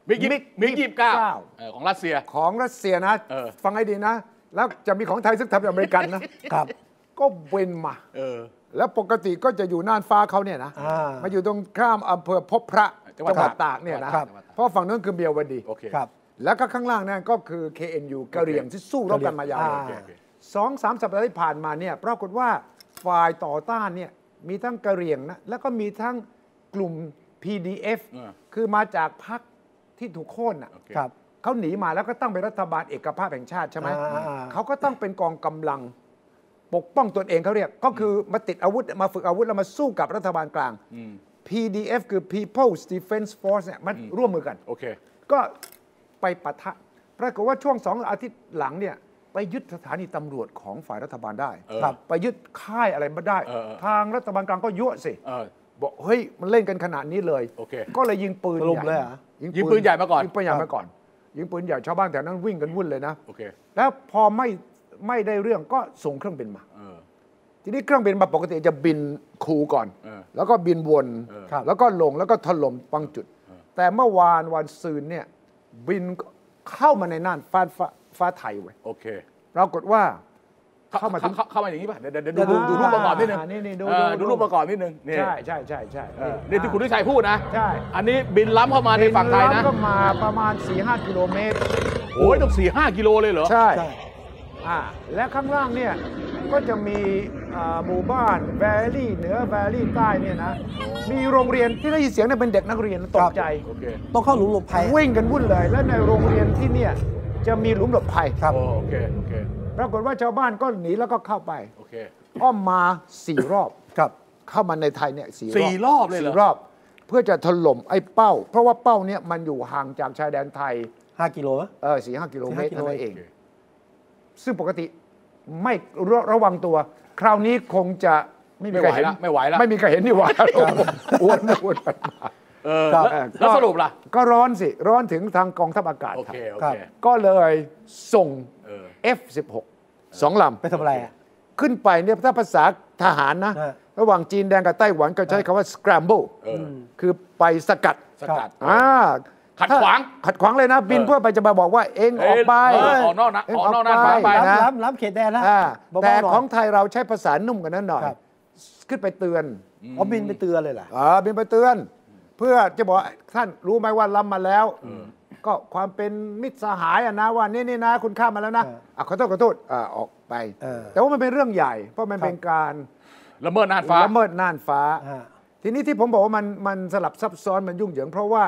มิกมิกยี่สิบเก้าของรัสเซียของรัสเซียนะฟังให้ดีนะแล้วจะมีของไทยซึ่งทำจากอเมริกันนะครับก็เว้นมาแล้วปกติก็จะอยู่น่านฟ้าเขาเนี่ยนะมาอยู่ตรงข้ามอำเภอพบพระจังหวัดตากเนี่ยนะเพราะฝั่งนั้นคือเมียวดีครับแล้วก็ข้างล่างนั่นก็คือ เค เอ็น ยู กะเหรี่ยงที่สู้รบกันมายาวสองสามสัปดาห์ที่ผ่านมาเนี่ยปรากฏว่าฝ่ายต่อต้านเนี่ยมีทั้งกะเหรี่ยงนะแล้วก็มีทั้งกลุ่ม พี ดี เอฟ คือมาจากพรรคที่ถูกโค่นอ่ะเขาหนีมาแล้วก็ตั้งเป็นรัฐบาลเอกภาพแห่งชาติใช่ไหมเขาก็ตั้งเป็นกองกำลังปกป้องตนเองเขาเรียกก็คือมาติดอาวุธมาฝึกอาวุธแล้วมาสู้กับรัฐบาลกลาง พี ดี เอฟ คือ People's Defense Force เนี่ยมันร่วมมือกันก็ไปปะทะปรากฏว่าช่วงสองอาทิตย์หลังเนี่ยไปยึดสถานีตำรวจของฝ่ายรัฐบาลได้ไปยึดค่ายอะไรมาได้ทางรัฐบาลกลางก็ยั่วสิบอกเฮ้ยมันเล่นกันขนาดนี้เลยก็เลยยิงปืนใหญ่ยิงปืนใหญ่มาก่อนยิงปืนใหญ่มาก่อนยิงปืนใหญ่ชาวบ้านแถวนั้นวิ่งกันวุ่นเลยนะแล้วพอไม่ไม่ได้เรื่องก็ส่งเครื่องบินมาทีนี้เครื่องบินมาปกติจะบินคูก่อนแล้วก็บินวนแล้วก็ลงแล้วก็ถล่มบางจุดแต่เมื่อวานวันซืนเนี่ยบินเข้ามาในน่านฟ้าฟ้าไทยไว้โอเคปรากฏว่าเข้ามาเข้ามาอย่างนี้ป่ะเดี๋ยวดูดูรูปประกอบนิดนึงนี่ดูดูรูปประกอบนิดนึงใช่ใช่ใช่ใช่นี่ที่คุณวิชัยพูดนะใช่อันนี้บินล้ำเข้ามาในฝั่งไทยนะก็มาประมาณ สี่ถึงห้า กิโลเมตรโอ้ยต้อง สี่ถึงห้า กิโลเลยเหรอใช่อ่าและข้างล่างเนี่ยก็จะมีหมู่บ้านแวลลี่เหนือแวลลี่ใต้เนี่ยนะมีโรงเรียนที่ได้ยินเสียงเนี่ยเป็นเด็กนักเรียนตกใจต้องเข้าหลุมหลบภัยวิ่งกันวุ่นเลยและในโรงเรียนที่เนี่ยจะมีหลุมหลบภัยครับโอเคโอเคปรากฏว่าชาวบ้านก็หนีแล้วก็เข้าไปโอเคอ้อมมาสี่รอบครับเข้ามาในไทยเนี่ยสี่สี่รอบเลยเหรอสี่รอบเพื่อจะถล่มไอ้เป้าเพราะว่าเป้าเนี่ยมันอยู่ห่างจากชายแดนไทย ห้ากิโลมั้ยเออ สี่ ห้า กิโลเมตรนั่นเองซึ่งปกติไม่ระวังตัวคราวนี้คงจะไม่ไหวแล้วไม่ไหวแล้วไม่มีใครเห็นนี่หว่าอ้วนอ้วนปัดเออแล้วสรุปล่ะก็ร้อนสิร้อนถึงทางกองทัพอากาศครับก็เลยส่ง เอฟ สิบหก สองลำไปทำอะไรขึ้นไปเนี่ยถ้าภาษาทหารนะระหว่างจีนแดงกับไต้หวันก็ใช้คำว่า scramble คือไปสกัดสกัดอ่าขัดขวางขัดขวางเลยนะบินเพื่อไปจะมาบอกว่าเองออกไปออกนอกนะออกนอกนั้นไปนะล้ำล้ำเขตแดนนะแต่ของไทยเราใช้ภาษานุ่มกันนั้นหน่อยขึ้นไปเตือนอ๋อบินไปเตือนเลยล่ะอ๋อบินไปเตือนเพื่อจะบอกท่านรู้ไหมว่าล้ำมาแล้วก็ความเป็นมิตรสหายนะว่านี่นี่นะคุณข้ามมาแล้วนะอ่ะขอโทษขอโทษอ่าออกไปแต่ว่ามันเป็นเรื่องใหญ่เพราะมันเป็นการละเมิดน่านฟ้าละเมิดน่านฟ้าทีนี้ที่ผมบอกว่ามันมันสลับซับซ้อนมันยุ่งเหยิงเพราะว่า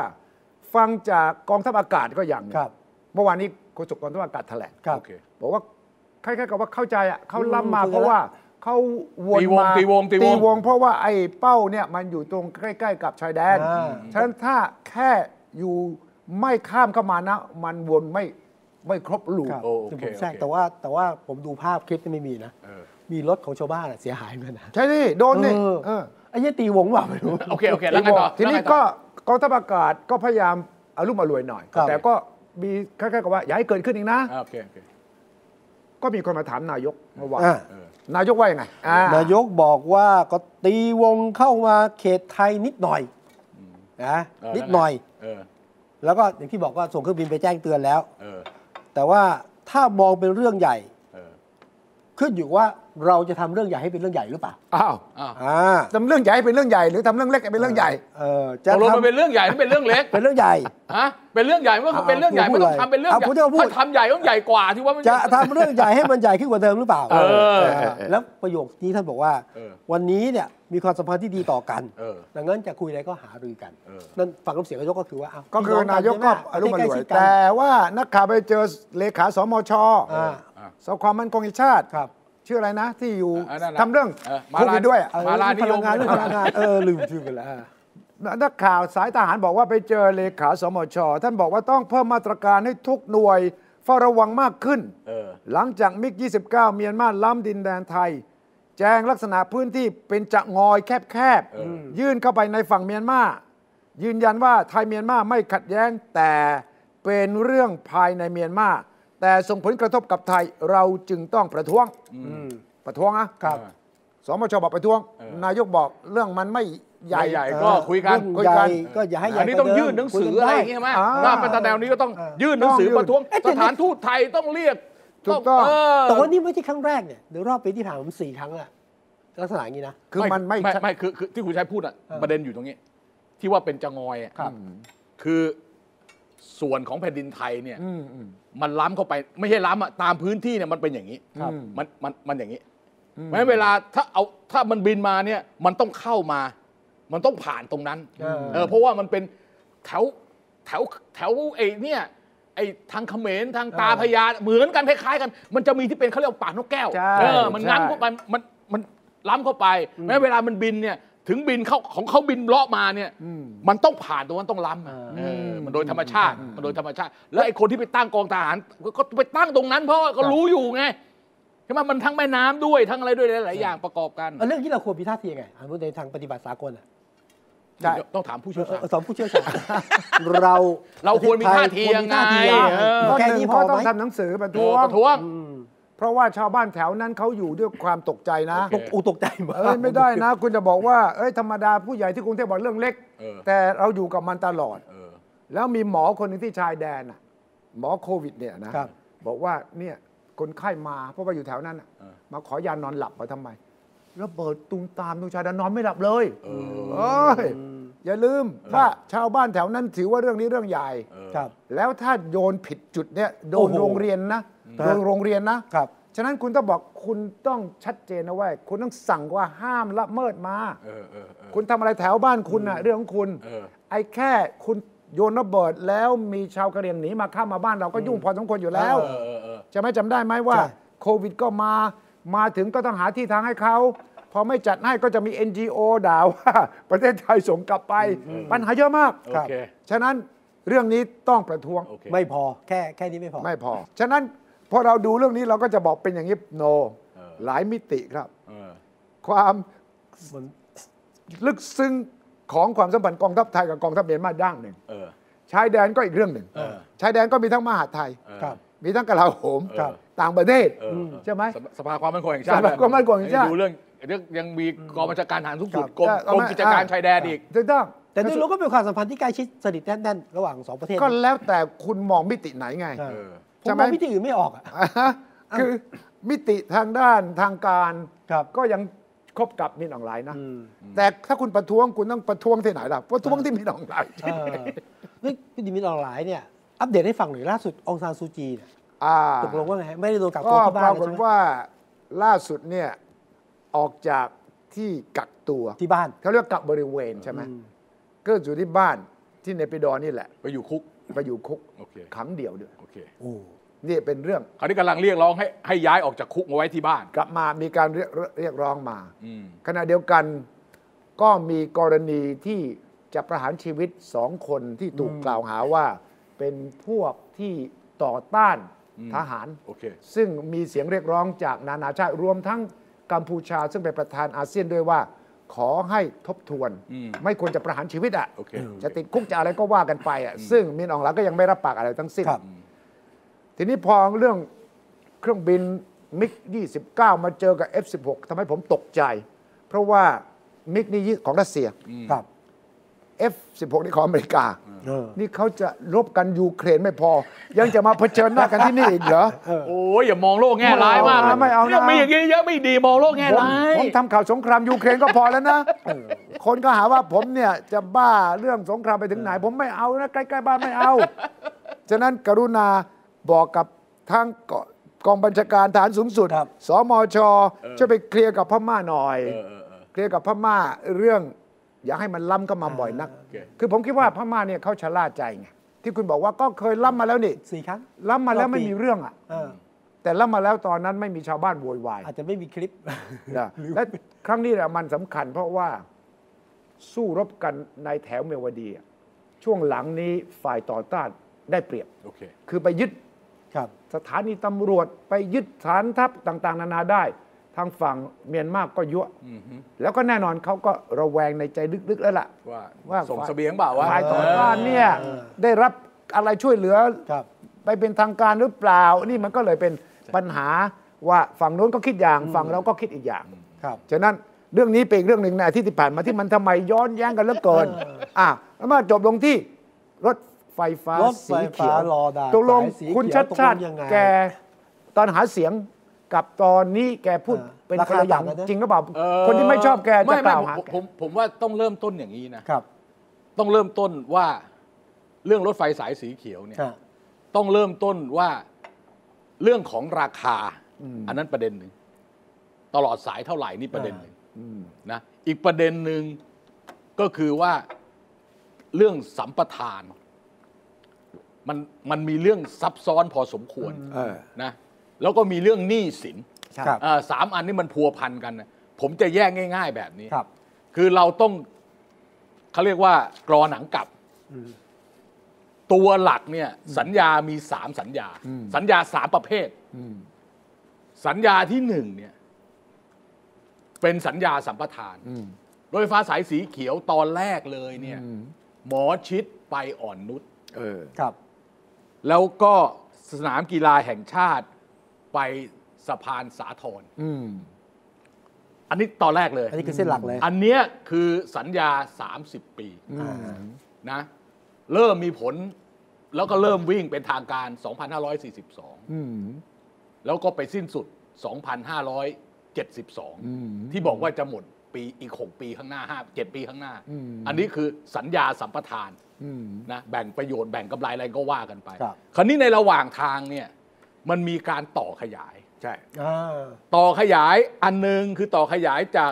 ฟังจากกองทัพอากาศก็อย่างเมื่อวานนี้โฆษกกองทัพอากาศแถลงบอกว่าคล้ายๆกับว่าเข้าใจอ่ะเขาล้ำมาเพราะว่าเขาวนมาตีวงตีวงตีวงเพราะว่าไอ้เป้าเนี่ยมันอยู่ตรงใกล้ๆกับชายแดนฉะนั้นถ้าแค่อยู่ไม่ข้ามเข้ามานะมันวนไม่ไม่ครบลูกแต่ว่าแต่ว่าผมดูภาพคลิปไม่มีนะมีรถของชาวบ้านเสียหายเหมือนกันใช่ดิโดนนี่ไอ้เนี่ยตีวงว่ะไม่รู้โอเคโอเคแล้วไงต่อทีนี้ก็กองทัพอากาศก็พยายามอารมณ์อร่วยหน่อยแต่ก็มีคล้ายๆกับว่าอย่าให้เกิดขึ้นอีกนะก็มีคนมาถามนายกเมื่อวานนายกว่ายังไงนายกบอกว่าก็ตีวงเข้ามาเขตไทยนิดหน่อยนะนิดหน่อยแล้วก็อย่างที่บอกว่าส่งเครื่องบินไปแจ้งเตือนแล้วแต่ว่าถ้ามองเป็นเรื่องใหญ่ขึ้นอยู่ว่าเราจะทำเรื่องใหญ่ให้เป็นเรื่องใหญ่หรือเปล่าอ้าวอ่าทำเรื่องใหญ่เป็นเรื่องใหญ่หรือทำเรื่องเล็กเป็นเรื่องใหญ่เออจะทำเป็นเรื่องใหญ่หรือเป็นเรื่องเล็กเป็นเรื่องใหญ่ฮะเป็นเรื่องใหญ่ก็คือเป็นเรื่องใหญ่ไม่ต้องทำเป็นเรื่องใหญ่ถ้าทำใหญ่ต้องใหญ่กว่าที่ว่าจะทำเรื่องใหญ่ให้มันใหญ่ขึ้นกว่าเดิมหรือเปล่าเออแล้วประโยคนี้ท่านบอกว่าวันนี้เนี่ยมีความสัมพันธ์ที่ดีต่อกันดังนั้นจะคุยอะไรก็หารือกันนั่นฝั่งคำเสียงนายกก็คือว่าก็คือนายกก็อารมณ์รวยแต่ว่านักข่าวไปเจอเลขาสมช.สภาความมั่นคงแห่งชาติชื่ออะไรนะที่อยู่ทำเรื่องคุยด้วยมาลานิยมพลังงานเออลืมชื่อไปแล้วนักข่าวสายทหารบอกว่าไปเจอเลขาสมช.ท่านบอกว่าต้องเพิ่มมาตรการให้ทุกหน่วยเฝ้าระวังมากขึ้นหลังจากมิกยี่สิบเก้าเมียนมาล้ำดินแดนไทยแจงลักษณะพื้นที่เป็นจะงอยแคบๆยื่นเข้าไปในฝั่งเมียนมายืนยันว่าไทยเมียนมาไม่ขัดแย้งแต่เป็นเรื่องภายในเมียนมาแต่ส่งผลกระทบกับไทยเราจึงต้องประท้วงประท้วงนะครับสมช.บอกประท้วงนายกบอกเรื่องมันไม่ใหญ่ใหญ่ก็คุยกันคุยกันก็อย่าให้ใหญ่อันนี้ต้องยื่นหนังสืออะไรอย่างนี้ใช่ไหมถ้าเป็นแนวนี้ก็ต้องยื่นหนังสือประท้วงสถานทูตไทยต้องเรียกถูกต้องแต่ว่านี่ไม่ใช่ครั้งแรกเนี่ยเดี๋ยวรอบปีที่ผ่านมาสี่ครั้งละลักษณะอย่างนี้นะคือมันไม่ไม่คือที่คุณชัยพูดอ่ะประเด็นอยู่ตรงนี้ที่ว่าเป็นจะงอยอ่ะคือส่วนของแผ่นดินไทยเนี่ยมันล้ำเข้าไปไม่ใช่ล้ำอะตามพื้นที่เนี่ยมันเป็นอย่างนี้มันมันมันอย่างนี้แม้เวลาถ้าเอาถ้ามันบินมาเนี่ยมันต้องเข้ามามันต้องผ่านตรงนั้นเออเพราะว่ามันเป็นแถวแถวแถวไอ้เนี่ยไอ้ทางเขมรทางตาพญาเหมือนกันคล้ายๆกันมันจะมีที่เป็นเขาเรียกว่าป่านกแก้วเออมันล้ำเข้าไปมันมันล้ำเข้าไปแม้เวลามันบินเนี่ยถึงบินเขาของเขาบินเลาะมาเนี่ยมันต้องผ่านตรงนั้นต้องล้ำมันโดยธรรมชาติมันโดยธรรมชาติแล้วไอ้คนที่ไปตั้งกองทหารก็ไปตั้งตรงนั้นเพราะก็รู้อยู่ไงใช่ไหมมันทั้งแม่น้ำด้วยทั้งอะไรด้วยหลายอย่างประกอบกันเรื่องที่เราควรพิจารณายังไงในทางปฏิบัติสากลต้องถามผู้เชี่ยวชาญสองผู้เชี่ยวชาญเราเราควรมีท่าทียังไงแค่นี้พอต้องทำหนังสือประท้วงเพราะว่าชาวบ้านแถวนั้นเขาอยู่ด้วยความตกใจนะอุตกใจมากไม่ได้นะคุณจะบอกว่าเอ้ยธรรมดาผู้ใหญ่ที่กรุงเทพบอกเรื่องเล็กแต่เราอยู่กับมันตลอดแล้วมีหมอคนหนึ่งที่ชายแดนน่ะหมอโควิดเนี่ยนะบอกว่าเนี่ยคนไข้มาเพราะว่าอยู่แถวนั้นมาขอยานอนหลับมาทำไมแล้วเปิดตูมตามตูชายแดนนอนไม่หลับเลยอย่าลืมว่าชาวบ้านแถวนั้นถือว่าเรื่องนี้เรื่องใหญ่แล้วถ้าโยนผิดจุดเนี่ยโดนโรงเรียนนะโดนโรงเรียนนะครับฉะนั้นคุณต้องบอกคุณต้องชัดเจนนะว่าคุณต้องสั่งว่าห้ามละเมิดมาคุณทำอะไรแถวบ้านคุณนะเรื่องของคุณไอ้แค่คุณโยนระเบิดแล้วมีชาวกะเหรี่ยงหนีมาข้ามมาบ้านเราก็ยุ่งพอสมควรอยู่แล้วจะไม่จำได้ไหมว่าโควิดก็มามาถึงก็ต้องหาที่ทางให้เขาพอไม่จัดให้ก็จะมี เอ็น จี โอ ด่าว่าประเทศไทยส่งกลับไปปัญหาเยอะมากฉะนั้น เรื่องนี้ต้องประท้วง okay. ไม่พอแค่แค่นี้ไม่พอไม่พอฉะนั้นพอเราดูเรื่องนี้เราก็จะบอกเป็นอย่างนี้โน no. หลายมิติครับความลึกซึ้งของความสัมพันธ์กองทัพไทยกับกองทัพเมียนมาด้านหนึ่งชายแดนก็อีกเรื่องหนึ่งชายแดนก็มีทั้งมหาดไทยมีทั้งกลาโหมต่างประเทศใช่ไหมสภาความมั่นคงแห่งชาติสภาความมั่นคงแห่งชาติดูเรื่องยังมีกองบัญชาการทหารทุกจุดกรมกิจการชายแดนอีกถูกต้องแต่ด้วยรู้ก็เป็นความสัมพันธ์ที่ใกล้ชิดสนิทแน่นๆระหว่างสองประเทศก็แล้วแต่คุณมองมิติไหนไงผมมองมิติอื่นไม่ออกอ่ะคือมิติทางด้านทางการก็ยังคบกับมีหนองไหลนะแต่ถ้าคุณประท้วงคุณต้องประท้วงที่ไหนล่ะประท้วงที่มีหนองไหลนี่พี่มีหนองไหลเนี่ยอัปเดตให้ฟังหน่อยล่าสุดองซานซูจีเนี่ยตกลงว่าไงไม่ได้โดนกักตัวเข้าบ้านเลยใช่ไหมว่าล่าสุดเนี่ยออกจากที่กักตัวที่บ้านเขาเรียกกักบริเวณใช่ไหมก็อยู่ที่บ้านที่เนปิดอนี่แหละไปอยู่คุกไปอยู่คุกขังเดี่ยวด้วยนี่เป็นเรื่องเขาที่กำลังเรียกร้องให้ให้ย้ายออกจากคุกมาไว้ที่บ้านกลับมามีการเรียกเรียกร้องมาขณะเดียวกันก็มีกรณีที่จะประหารชีวิตสองคนที่ถูกกล่าวหาว่าเป็นพวกที่ต่อต้านทหาร okay. ซึ่งมีเสียงเรียกร้องจากนานาชาติรวมทั้งกัมพูชาซึ่งเป็นประธานอาเซียนด้วยว่าขอให้ทบทวนไม่ควรจะประหารชีวิตอ่ะ okay. จะติดคุกจะอะไรก็ว่ากันไปอ่ะซึ่งมินอองหลาก็ยังไม่รับปากอะไรทั้งสิ้นทีนี้พอเรื่องเครื่องบินมิกยี่สิบเก้ามาเจอกับ เอฟ สิบหก ทำให้ผมตกใจเพราะว่ามิกนี่ของรัสเซียครับ เอฟ สิบหก นี่ของอเมริกานี่เขาจะรบกันยูเครนไม่พอยังจะมาเผชิญหน้ากันที่นี่อีกเหรอโอ้ยอย่ามองโลกแง่ร้ายมากไม่เอานะไม่อย่างนี้เยอะไม่ดีมองโลกแง่ร้ายผมทำข่าวสงครามยูเครนก็พอแล้วนะคนก็หาว่าผมเนี่ยจะบ้าเรื่องสงครามไปถึงไหนผมไม่เอานะใกล้ๆบ้านไม่เอาฉะนั้นกรุณาบอกกับทางกองบัญชาการทหารสูงสุดสมช.ช่วยไปเคลียร์กับพม่าหน่อยเคลียร์กับพม่าเรื่องอย่าให้มันล้ำเข้ามาบ่อยนักคือผมคิดว่าพม่าเนี่ยเขาชะล่าใจไงที่คุณบอกว่าก็เคยล้ำมาแล้วนี่สี่ครั้งล้ำมาแล้วไม่มีเรื่องอ่ะแต่ล้ำมาแล้วตอนนั้นไม่มีชาวบ้านโวยวายอาจจะไม่มีคลิปและครั้งนี้แหละมันสำคัญเพราะว่าสู้รบกันในแถวเมียวดีช่วงหลังนี้ฝ่ายต่อต้านได้เปรียบคือไปยึดสถานีตำรวจไปยึดฐานทัพต่างๆนานาได้ทางฝั่งเมียนมาก็ยั่วแล้วก็แน่นอนเขาก็ระแวงในใจลึกๆแล้วล่ะว่าส่งเสบียงเปล่าวะฝ่ายต่อต้านเนี่ยได้รับอะไรช่วยเหลือไปเป็นทางการหรือเปล่านี่มันก็เลยเป็นปัญหาว่าฝั่งโน้นก็คิดอย่างฝั่งเราก็คิดอีกอย่างฉะนั้นเรื่องนี้เป็นเรื่องหนึ่งในที่ผ่านมาที่มันทำไมย้อนแย้งกันเหลือเกินอ่ะแล้วมาจบลงที่รถไฟฟ้าสีเขียวตกลงคุณชัดชาติแกตอนหาเสียงกับตอนนี้แกพูดเป็นคนละอย่างจริงหรือเปล่าคนที่ไม่ชอบแกจะกล่าวหาผมผมว่าต้องเริ่มต้นอย่างนี้นะครับต้องเริ่มต้นว่าเรื่องรถไฟสายสีเขียวเนี่ยต้องเริ่มต้นว่าเรื่องของราคาอันนั้นประเด็นหนึ่งตลอดสายเท่าไหร่นี่ประเด็นหนึ่งนะอีกประเด็นหนึ่งก็คือว่าเรื่องสัมปทานมันมันมีเรื่องซับซ้อนพอสมควรนะแล้วก็มีเรื่องหนี้สินสามอันนี้มันพัวพันกันนะผมจะแยกง่ายๆแบบนี้ ค, คือเราต้องเขาเรียกว่ากรอหนังกลับตัวหลักเนี่ยสัญญามีสามสัญญาสัญญาสามประเภทสัญญาที่หนึ่งเนี่ยเป็นสัญญาสัมปทานรถไฟฟ้าสายสีเขียวตอนแรกเลยเนี่ยหมอชิดไปอ่อนนุชเออครับแล้วก็สนามกีฬาแห่งชาติไปสะพานสาทร อ, อันนี้ตอนแรกเลยอันนี้คือเส้นหลักเลยอันเนี้ยคือสัญญาสามสิบปีนะเริ่มมีผลแล้วก็เริ่มวิ่งเป็นทางการสองพันห้าร้อยสี่สิบสองแล้วก็ไปสิ้นสุดสองพันห้าร้อยเจ็ดสิบสองที่บอกว่าจะหมดปีอีกหกปีข้างหน้าห้า เจ็ดปีข้างหน้า อ, อันนี้คือสัญญาสัมปทานนะแบ่งประโยชน์แบ่งกำไรอะไรก็ว่ากันไปคราวนี้ในระหว่างทางเนี่ยมันมีการต่อขยายใช่ต่อขยายอันนึงคือต่อขยายจาก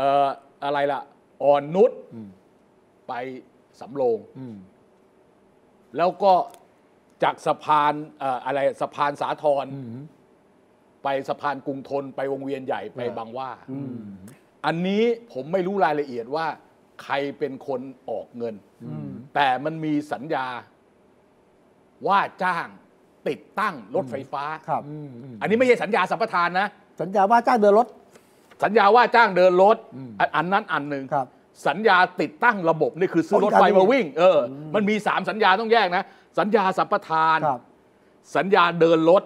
อ, อ, อะไรล่ะอ่อนนุชไปสำโรงแล้วก็จากสะพาน อ, อะไรสะพานสาทรไปสะพานกรุงธนไปวงเวียนใหญ่ไปบางหว้าอันนี้ผมไม่รู้รายละเอียดว่าใครเป็นคนออกเงินแต่มันมีสัญญา ว่าจ้างติดตั้งรถไฟฟ้าครับอันนี้ไม่ใช่สัญญาสัมปทานนะสัญญาว่าจ้างเดินรถสัญญาว่าจ้างเดินรถอันนั้นอันหนึ่งสัญญาติดตั้งระบบนี่คือซื้อรถไฟมาวิ่งเออมันมีสามสัญญาต้องแยกนะสัญญาสัมปทานสัญญาเดินรถ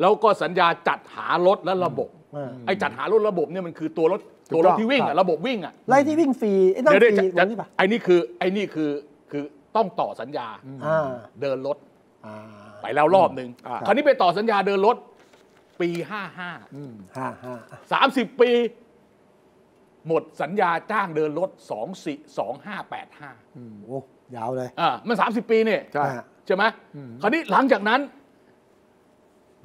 แล้วก็สัญญาจัดหารถและระบบไอ้จัดหารถระบบเนี่ยมันคือตัวรถตัวรถที่วิ่งอะระบบวิ่งอะไล่ที่วิ่งฟรีไอ้นั่นฟรีไอ้นี่คือไอ้นี่คือคือต้องต่อสัญญาเดินรถไปแล้วรอบหนึ่งคราวนี้ไปต่อสัญญาเดินรถปีห้าห้าสามสิบปีหมดสัญญาจ้างเดินรถสองสี่สองห้าแปดห้าโอ้ยาวเลยอ่ามันสามสิบปีเนี่ยใช่ไหมคราวนี้หลังจากนั้น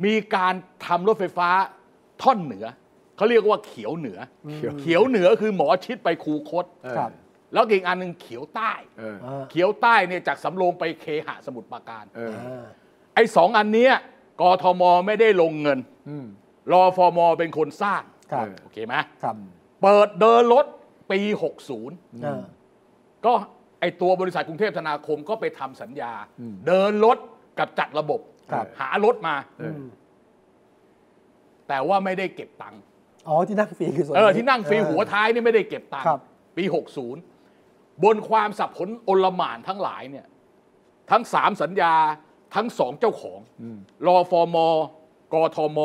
มีการทำรถไฟฟ้าท่อนเหนือเขาเรียกว่าเขียวเหนือเขียวเหนือคือหมอชิดไปคูคตแล้วอีกอันหนึ่งเขียวใต้เขียวใต้เนี่ยจากสำโรงไปเคหะสมุทรปราการไอ้สองอันนี้กทมไม่ได้ลงเงินรอฟมเป็นคนสร้างโอเคไหมเปิดเดินรถปีหกสิบก็ไอตัวบริษัทกรุงเทพธนาคมก็ไปทำสัญญาเดินรถกับจัดระบบหารถมาแต่ว่าไม่ได้เก็บตังค์อ๋อที่นั่งฟรีคือส่วนเออที่นั่งฟรีหัวท้ายนี่ไม่ได้เก็บตังค์ปีหกสิบบนความสับสนอลหม่านทั้งหลายเนี่ยทั้งสามสัญญาทั้งสองเจ้าของรอฟมกทม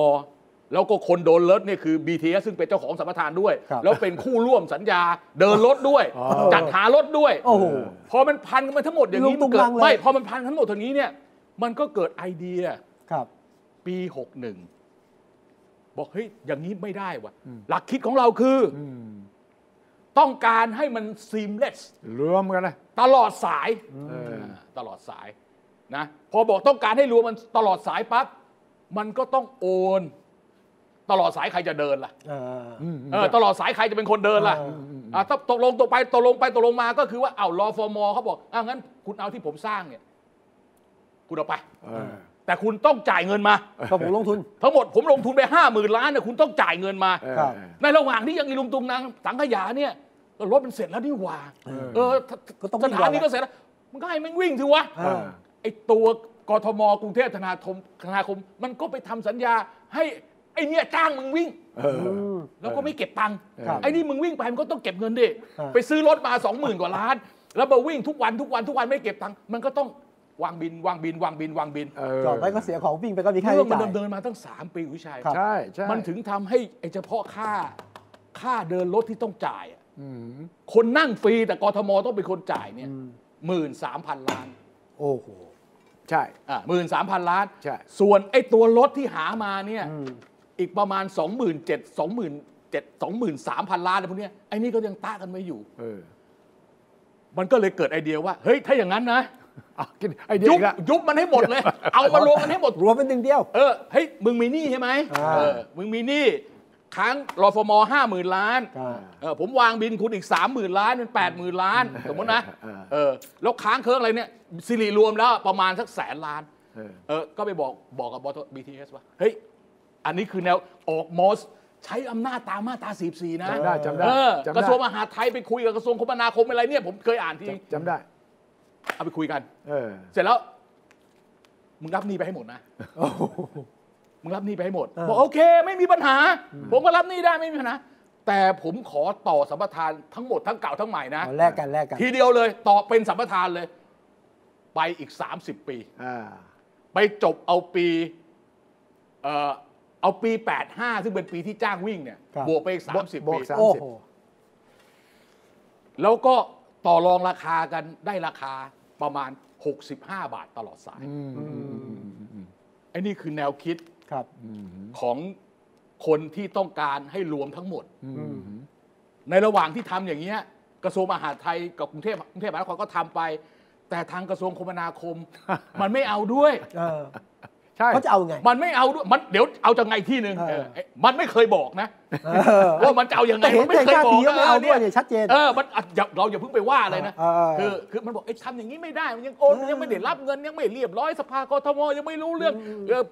แล้วก็คนโดนรถเนี่ยคือ บี ที เอส ซึ่งเป็นเจ้าของสัมปทานด้วยแล้วเป็นคู่ร่วมสัญญาเดินรถด้วยจัดหารถด้วยโอ้โหพอมันพันกันมาทั้งหมดอย่างนี้มันเกิดไม่พอมันพันทั้งหมดทั้งนี้เนี่ยมันก็เกิดไอเดียปีหกสิบเอ็ดบอกเฮ้ยอย่างนี้ไม่ได้ว่ะหลักคิดของเราคือต้องการให้มัน seamless รวมกันเลยตลอดสายตลอดสายนะพอบอกต้องการให้รวมมันตลอดสายปั๊บมันก็ต้องโอนตลอดสายใครจะเดินล่ะตลอดสายใครจะเป็นคนเดินล่ะตกลงตกไปตกลงไปตกลงมาก็คือว่าเอารอฟม.เขาบอกอ้าวงั้นคุณเอาที่ผมสร้างเนี่ยคุณเอาไปแต่คุณต้องจ่ายเงินมาผมลงทุนทั้งหมดผมลงทุนไปห้าหมื่นล้านเนี่ยคุณต้องจ่ายเงินมาในระหว่างที่ยังอีลุงตุงนางสังขยาเนี่ยรถมันเสร็จแล้วนี่หว่าเออสถานีก็เสร็จแล้วมันก็ให้มันวิ่งถือวะไอตัวกทม.กรุงเทพธนาคมมันก็ไปทำสัญญาให้ไอ้เนี่ยจ้างมึงวิ่งแล้วก็ไม่เก็บตังค์ไอ้นี่มึงวิ่งไปมันก็ต้องเก็บเงินดิไปซื้อรถมาสองหมื่นกว่าล้านแล้วมาวิ่งทุกวันทุกวันทุกวันไม่เก็บตังค์มันก็ต้องวางบินวางบินวางบินวางบินจอดไว้ก็เสียของวิ่งไปก็มีค่าใช้จ่ายมันดำเนินมาตั้งสามปีวิชัยใช่ใช่มันถึงทำให้ไอ้เฉพาะค่าค่าเดินรถที่ต้องจ่ายคนนั่งฟรีแต่กทม.ต้องเป็นคนจ่ายเนี่ยหมื่นสามพันล้านโอ้โหใช่หมื่นสามพันล้านใช่ส่วนไอ้ตัวรถที่หามาเนี่ยอีกประมาณ สองหมื่นเจ็ดพัน สองหมื่นสามพัน ล้านอะไรพวกนี้ไอ้นี่ก็ยังต้ากันไม่อยู่มันก็เลยเกิดไอเดียว่าเฮ้ยถ้าอย่างนั้นนะยุบยุบมันให้หมดเลยเอามารวมมันให้หมดรวมเป็นหนึ่งเดียวเออเฮ้ยมึงมีหนี้ใช่ไหมเออมึงมีหนี้ค้างรฟมห้าหมื่นล้านเออผมวางบินคุณอีกสามหมื่นล้านเป็นแปดหมื่นล้านสมมตินะเออแล้วค้างเคิร์กอะไรเนี่ยสิริรวมแล้วประมาณสักแสนล้านเออก็ไปบอกบอกกับบ บี ที เอส ว่าเฮ้ยอันนี้คือแนวออกมอสใช้อำนาจตามมาตราสี่สิบสี่นะจำได้จำได้กระทรวงมหาดไทยไปคุยกับกระทรวงคมนาคมอะไรเนี่ยผมเคยอ่านทีจำได้เอาไปคุยกันเสร็จแล้วมึงรับหนี้ไปให้หมดนะมึงรับหนี้ไปให้หมดบอกโอเคไม่มีปัญหาผมก็รับหนี้ได้ไม่มีปัญหาแต่ผมขอต่อสัมปทานทั้งหมดทั้งเก่าทั้งใหม่นะแลกกันแลกกันทีเดียวเลยต่อเป็นสัมปทานเลยไปอีกสามสิบปีไปจบเอาปีเอาปีแปดห้าซึ่งเป็นปีที่จ้างวิ่งเนี่ยบวกไปอีกสามสิบปีแล้วก็ต่อรองราคากันได้ราคาประมาณหกสิบห้าบาทตลอดสายไอ้นี่คือแนวคิดของคนที่ต้องการให้รวมทั้งหมดในระหว่างที่ทำอย่างเงี้ยกระทรวงมหาดไทยกับกรุงเทพกรุงเทพมหานครก็ทำไปแต่ทางกระทรวงคมนาคมมันไม่เอาด้วยเขาจะเอาไงมันไม่เอาด้วยมันเดี๋ยวเอาจากไงที่หนึ่งมันไม่เคยบอกนะว่ามันจะเอาอย่างไรมันไม่เคยบอกนะเอาด้วยเนี่ยชัดเจนเออมันเราอย่าเพิ่งไปว่าอะไรนะคือคือมันบอกไอ้ทำอย่างนี้ไม่ได้มันยังโอนยังไม่ได้รับเงินยังไม่เรียบร้อยสภากทมยังไม่รู้เรื่อง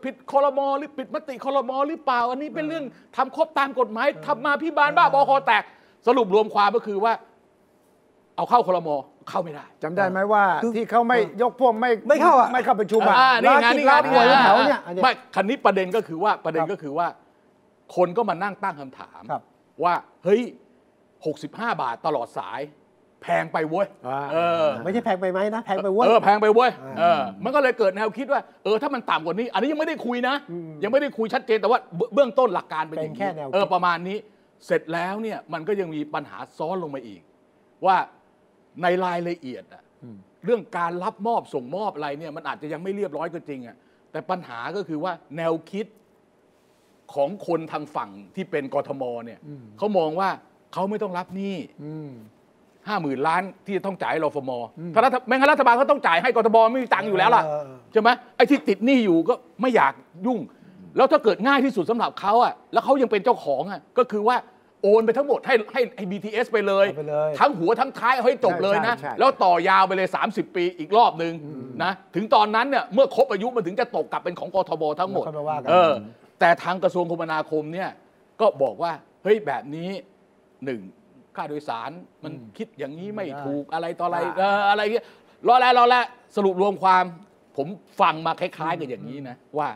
ผิดครมหรือผิดมติครมหรือเปล่าอันนี้เป็นเรื่องทำครบตามกฎหมายทำมาพิบาลบ้าบอคอแตกสรุปรวมความก็คือว่า เอาเข้าครม.เข้าไม่ได้จำได้ไหมว่าที่เขาไม่ยกพวกไม่ไม่เข้าอ่ะไม่เข้าประชุมอ่ะนี่งานนี่งานนี่แถวเนี่ยไม่คันนี้ประเด็นก็คือว่าประเด็นก็คือว่าคนก็มานั่งตั้งคำถามว่าเฮ้ยหกสิบห้าบาทตลอดสายแพงไปเว้ยไม่ใช่แพงไปไหมนะแพงไปเว้ยเออแพงไปเว้ยเออมันก็เลยเกิดแนวคิดว่าเออถ้ามันต่ำกว่านี้อันนี้ยังไม่ได้คุยนะยังไม่ได้คุยชัดเจนแต่ว่าเบื้องต้นหลักการเป็นอย่างนี้เออประมาณนี้เสร็จแล้วเนี่ยมันก็ยังมีปัญหาซ้อนลงมาอีกว่าในรายละเอียดอะเรื่องการรับมอบส่งมอบอะไรเนี่ยมันอาจจะยังไม่เรียบร้อยก็จริงอะแต่ปัญหาก็คือว่าแนวคิดของคนทางฝั่งที่เป็นกทม.เนี่ยเขามองว่าเขาไม่ต้องรับหนี้ห้าหมื่นล้านที่จะต้องจ่ายรฟม.ถ้ารัฐแม้กระทั่งรัฐบาลก็ต้องจ่ายให้กทม.ไม่มีตังค์อยู่แล้วล่ะใช่ไหมไอ้ที่ติดหนี้อยู่ก็ไม่อยากยุ่งแล้วถ้าเกิดง่ายที่สุดสำหรับเขาอะแล้วเขายังเป็นเจ้าของอะก็คือว่าโอนไปทั้งหมดให้ให้ไอ้ บี ที เอส ไปเลยทั้งหัวทั้งท้ายให้จบเลยนะแล้วต่อยาวไปเลยสามสิบปีอีกรอบนึงนะถึงตอนนั้นเนี่ยเมื่อครบอายุมันถึงจะตกกลับเป็นของกทม.ทั้งหมดเออแต่ทางกระทรวงคมนาคมเนี่ยก็บอกว่าเฮ้ยแบบนี้หนึ่งค่าโดยสารมันคิดอย่างนี้ไม่ถูกอะไรต่ออะไรอะไรเงี้ยรอแล้วรอแล้วสรุปรวมความผมฟังมาคล้ายๆกันอย่างนี้นะว่า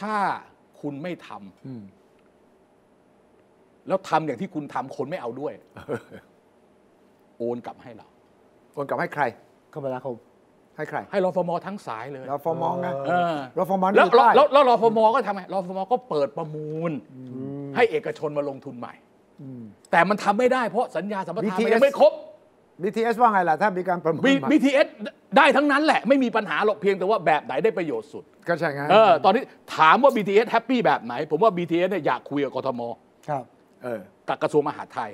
ถ้าคุณไม่ทำแล้วทำอย่างที่คุณทำคนไม่เอาด้วยโอนกลับให้เราโอนกลับให้ใครคมนาคมให้ใครให้รฟม.ทั้งสายเลยรฟม.ไงรฟม.แล้วแล้วรฟม.ก็ทำไงรฟม.ก็เปิดประมูลให้เอกชนมาลงทุนใหม่แต่มันทำไม่ได้เพราะสัญญาสัมปทานยังไม่ครบ บี ที เอส ว่าไงล่ะถ้ามีการประมูล บี ที เอส ได้ทั้งนั้นแหละไม่มีปัญหาหรอกเพียงแต่ว่าแบบไหนได้ประโยชน์สุดก็ใช่ไงตอนนี้ถามว่า บี ที เอส แฮปปี้แบบไหนผมว่า บี ที เอส เนี่ยอยากคุยกับกทม.ครับกับกระทรวงมหาดไทย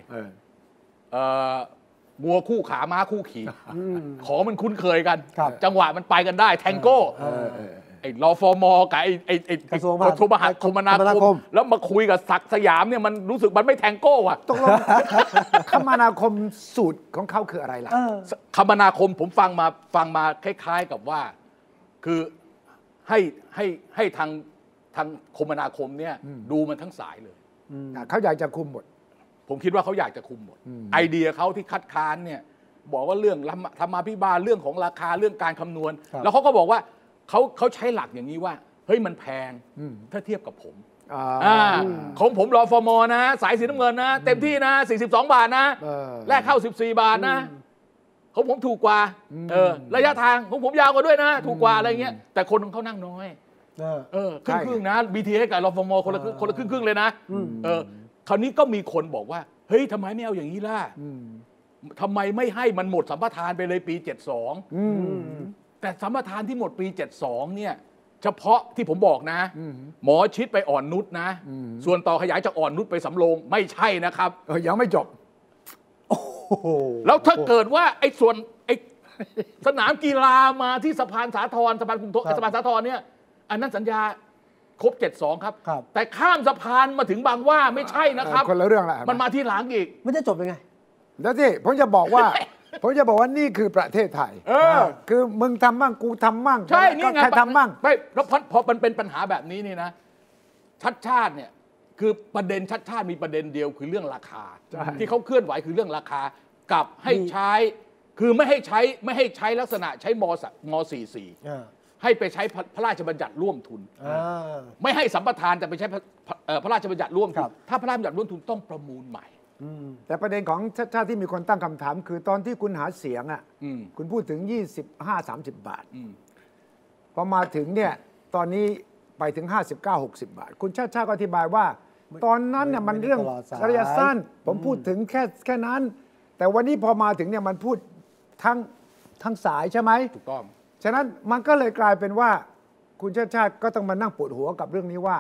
งัวคู่ขาม้าคู่ขี่ขอมันคุ้นเคยกันจังหวะมันไปกันได้แทงโก้ไอ้รฟม.กับไอ้ไอ้ไอ้กระทรวงมหาดคมนาคมแล้วมาคุยกับศักดิ์สยามเนี่ยมันรู้สึกมันไม่แทงโก้อะตกลงคมนาคมสูตรของเขาคืออะไรล่ะคมนาคมผมฟังมาฟังมาคล้ายๆกับว่าคือให้ให้ให้ทางทางคมนาคมเนี่ยดูมันทั้งสายเลยเขาอยากจะคุมหมดผมคิดว่าเขาอยากจะคุมหมดไอเดียเขาที่คัดค้านเนี่ยบอกว่าเรื่องธรรมาภิบาลเรื่องของราคาเรื่องการคำนวณแล้วเขาก็บอกว่าเขาเขาใช้หลักอย่างนี้ว่าเฮ้ยมันแพงถ้าเทียบกับผมของผมรอฟอร์มอนะสายสีน้ำเงินนะเต็มที่นะสี่สิบสองบาทนะแลกเข้าสิบสี่บาทนะของผมถูกกว่าเออระยะทางของผมยาวกว่าด้วยนะถูกกว่าอะไรเงี้ยแต่คนของเขานั่งน้อยเออครึ่งๆนะ บี ที เอส กับรฟม.คนละคนละครึ่งๆเลยนะเออคราวนี้ก็มีคนบอกว่าเฮ้ยทำไมไม่เอาอย่างนี้ล่ะทำไมไม่ให้มันหมดสัมปทานไปเลยปีเจ็ดสิบสองแต่สัมปทานที่หมดปีเจ็ดสิบสองเนี่ยเฉพาะที่ผมบอกนะหมอชิดไปอ่อนนุชนะส่วนต่อขยายจากอ่อนนุชไปสำโรงไม่ใช่นะครับยังไม่จบแล้วถ้าเกิดว่าไอ้ส่วนไอ้สนามกีฬามาที่สะพานสาทรสะพานกรุงเทพสะพานสาทรเนี่ยอันนั้นสัญญาครบเจ็ดสิบสองครับแต่ข้ามสะพานมาถึงบางว่าไม่ใช่นะครับคนละเรื่องละมันมาที่หลังอีกมันจะจบยังไงแล้วที่ผมจะบอกว่าผมจะบอกว่านี่คือประเทศไทยคือมึงทำมั่งกูทำมั่งใช่นี่ไงใครทำมั่งไม่แล้วพอมันเป็นปัญหาแบบนี้นี่นะชัดชาติเนี่ยคือประเด็นชัดชาติมีประเด็นเดียวคือเรื่องราคาที่เขาเคลื่อนไหวคือเรื่องราคากับให้ใช้คือไม่ให้ใช้ไม่ให้ใช้ลักษณะใช้ม.สี่สิบสี่ให้ไปใช้พระราชบัญญัติร่วมทุนไม่ให้สัมปทานแต่ไปใช้พระราชบัญญัติร่วมทุนถ้าพระราชบัญญัติร่วมทุนต้องประมูลใหม่แต่ประเด็นของชาติที่มีคนตั้งคำถามคือตอนที่คุณหาเสียงอ่ะคุณพูดถึง ยี่สิบห้าสามสิบบาทพอมาถึงเนี่ยตอนนี้ไปถึง ห้าสิบเก้าหกสิบบาทคุณชาติชาติก็อธิบายว่าตอนนั้นเนี่ยมันเรื่องระยะสั้นผมพูดถึงแค่แค่นั้นแต่วันนี้พอมาถึงเนี่ยมันพูดทั้งทั้งสายใช่ไหมถูกต้องฉะนั้นมันก็เลยกลายเป็นว่าคุณชาติชาติก็ต้องมานั่งปวดหัวกับเรื่องนี้ว่า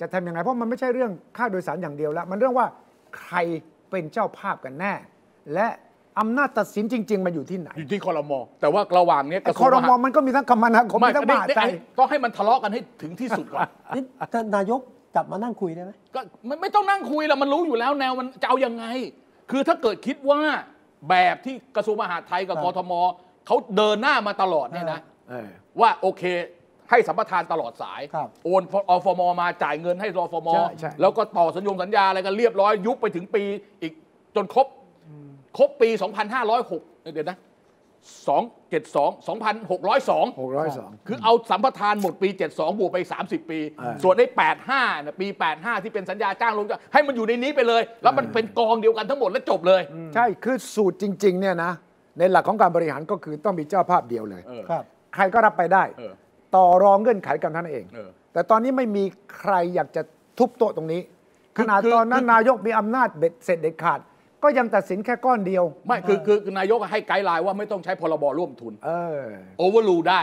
จะทำยังไงเพราะมันไม่ใช่เรื่องค่าโดยสารอย่างเดียวแล้วมันเรื่องว่าใครเป็นเจ้าภาพกันแน่และอำนาจตัดสินจริงๆมันอยู่ที่ไหนอยู่ที่ครม.แต่ว่าระหว่างนี้ครม.มันก็มีทั้งคมนาคมมีทั้งมหาดไทยต้องให้มันทะเลาะกันให้ถึงที่สุดก่อนท่านนายกกลับมานั่งคุยได้ไหมก็ไม่ต้องนั่งคุยแล้วมันรู้อยู่แล้วแนวมันจะเอายังไงคือถ้าเกิดคิดว่าแบบที่กระทรวงมหาดไทยกับกทม.เขาเดินหน้ามาตลอดเนี่ยนะว่าโอเคให้สัมปทานตลอดสายโอนอฟม.มาจ่ายเงินให้รฟม.แล้วก็ต่อสัญญาสัญญาอะไรกันเรียบร้อยยุบไปถึงปีอีกจนครบ ครบปีสองพันห้าร้อยหกเดี๋ยวนะสองพันหกร้อยสองคือเอาสัมปทานหมดปีเจ็ดสิบสองบวกไปสามสิบปีส่วนได้แปดสิบห้านะปีแปดสิบห้าที่เป็นสัญญาจ้างลงให้มันอยู่ในนี้ไปเลยแล้วมันเป็นกองเดียวกันทั้งหมดแล้วจบเลยใช่คือสูตรจริงๆเนี่ยนะในหลักของการบริหารก็คือต้องมีเจ้าภาพเดียวเลยใครก็รับไปได้ต่อรองเงื่อนไขกันท่านเองแต่ตอนนี้ไม่มีใครอยากจะทุบโต๊ะตรงนี้ขณะตอนนั้นนายกมีอำนาจเบ็ดเสร็จเด็ดขาดก็ยังตัดสินแค่ก้อนเดียวไม่คือคือนายกให้ไกด์ไลน์ว่าไม่ต้องใช้พรบร่วมทุนโอเวอร์ลูได้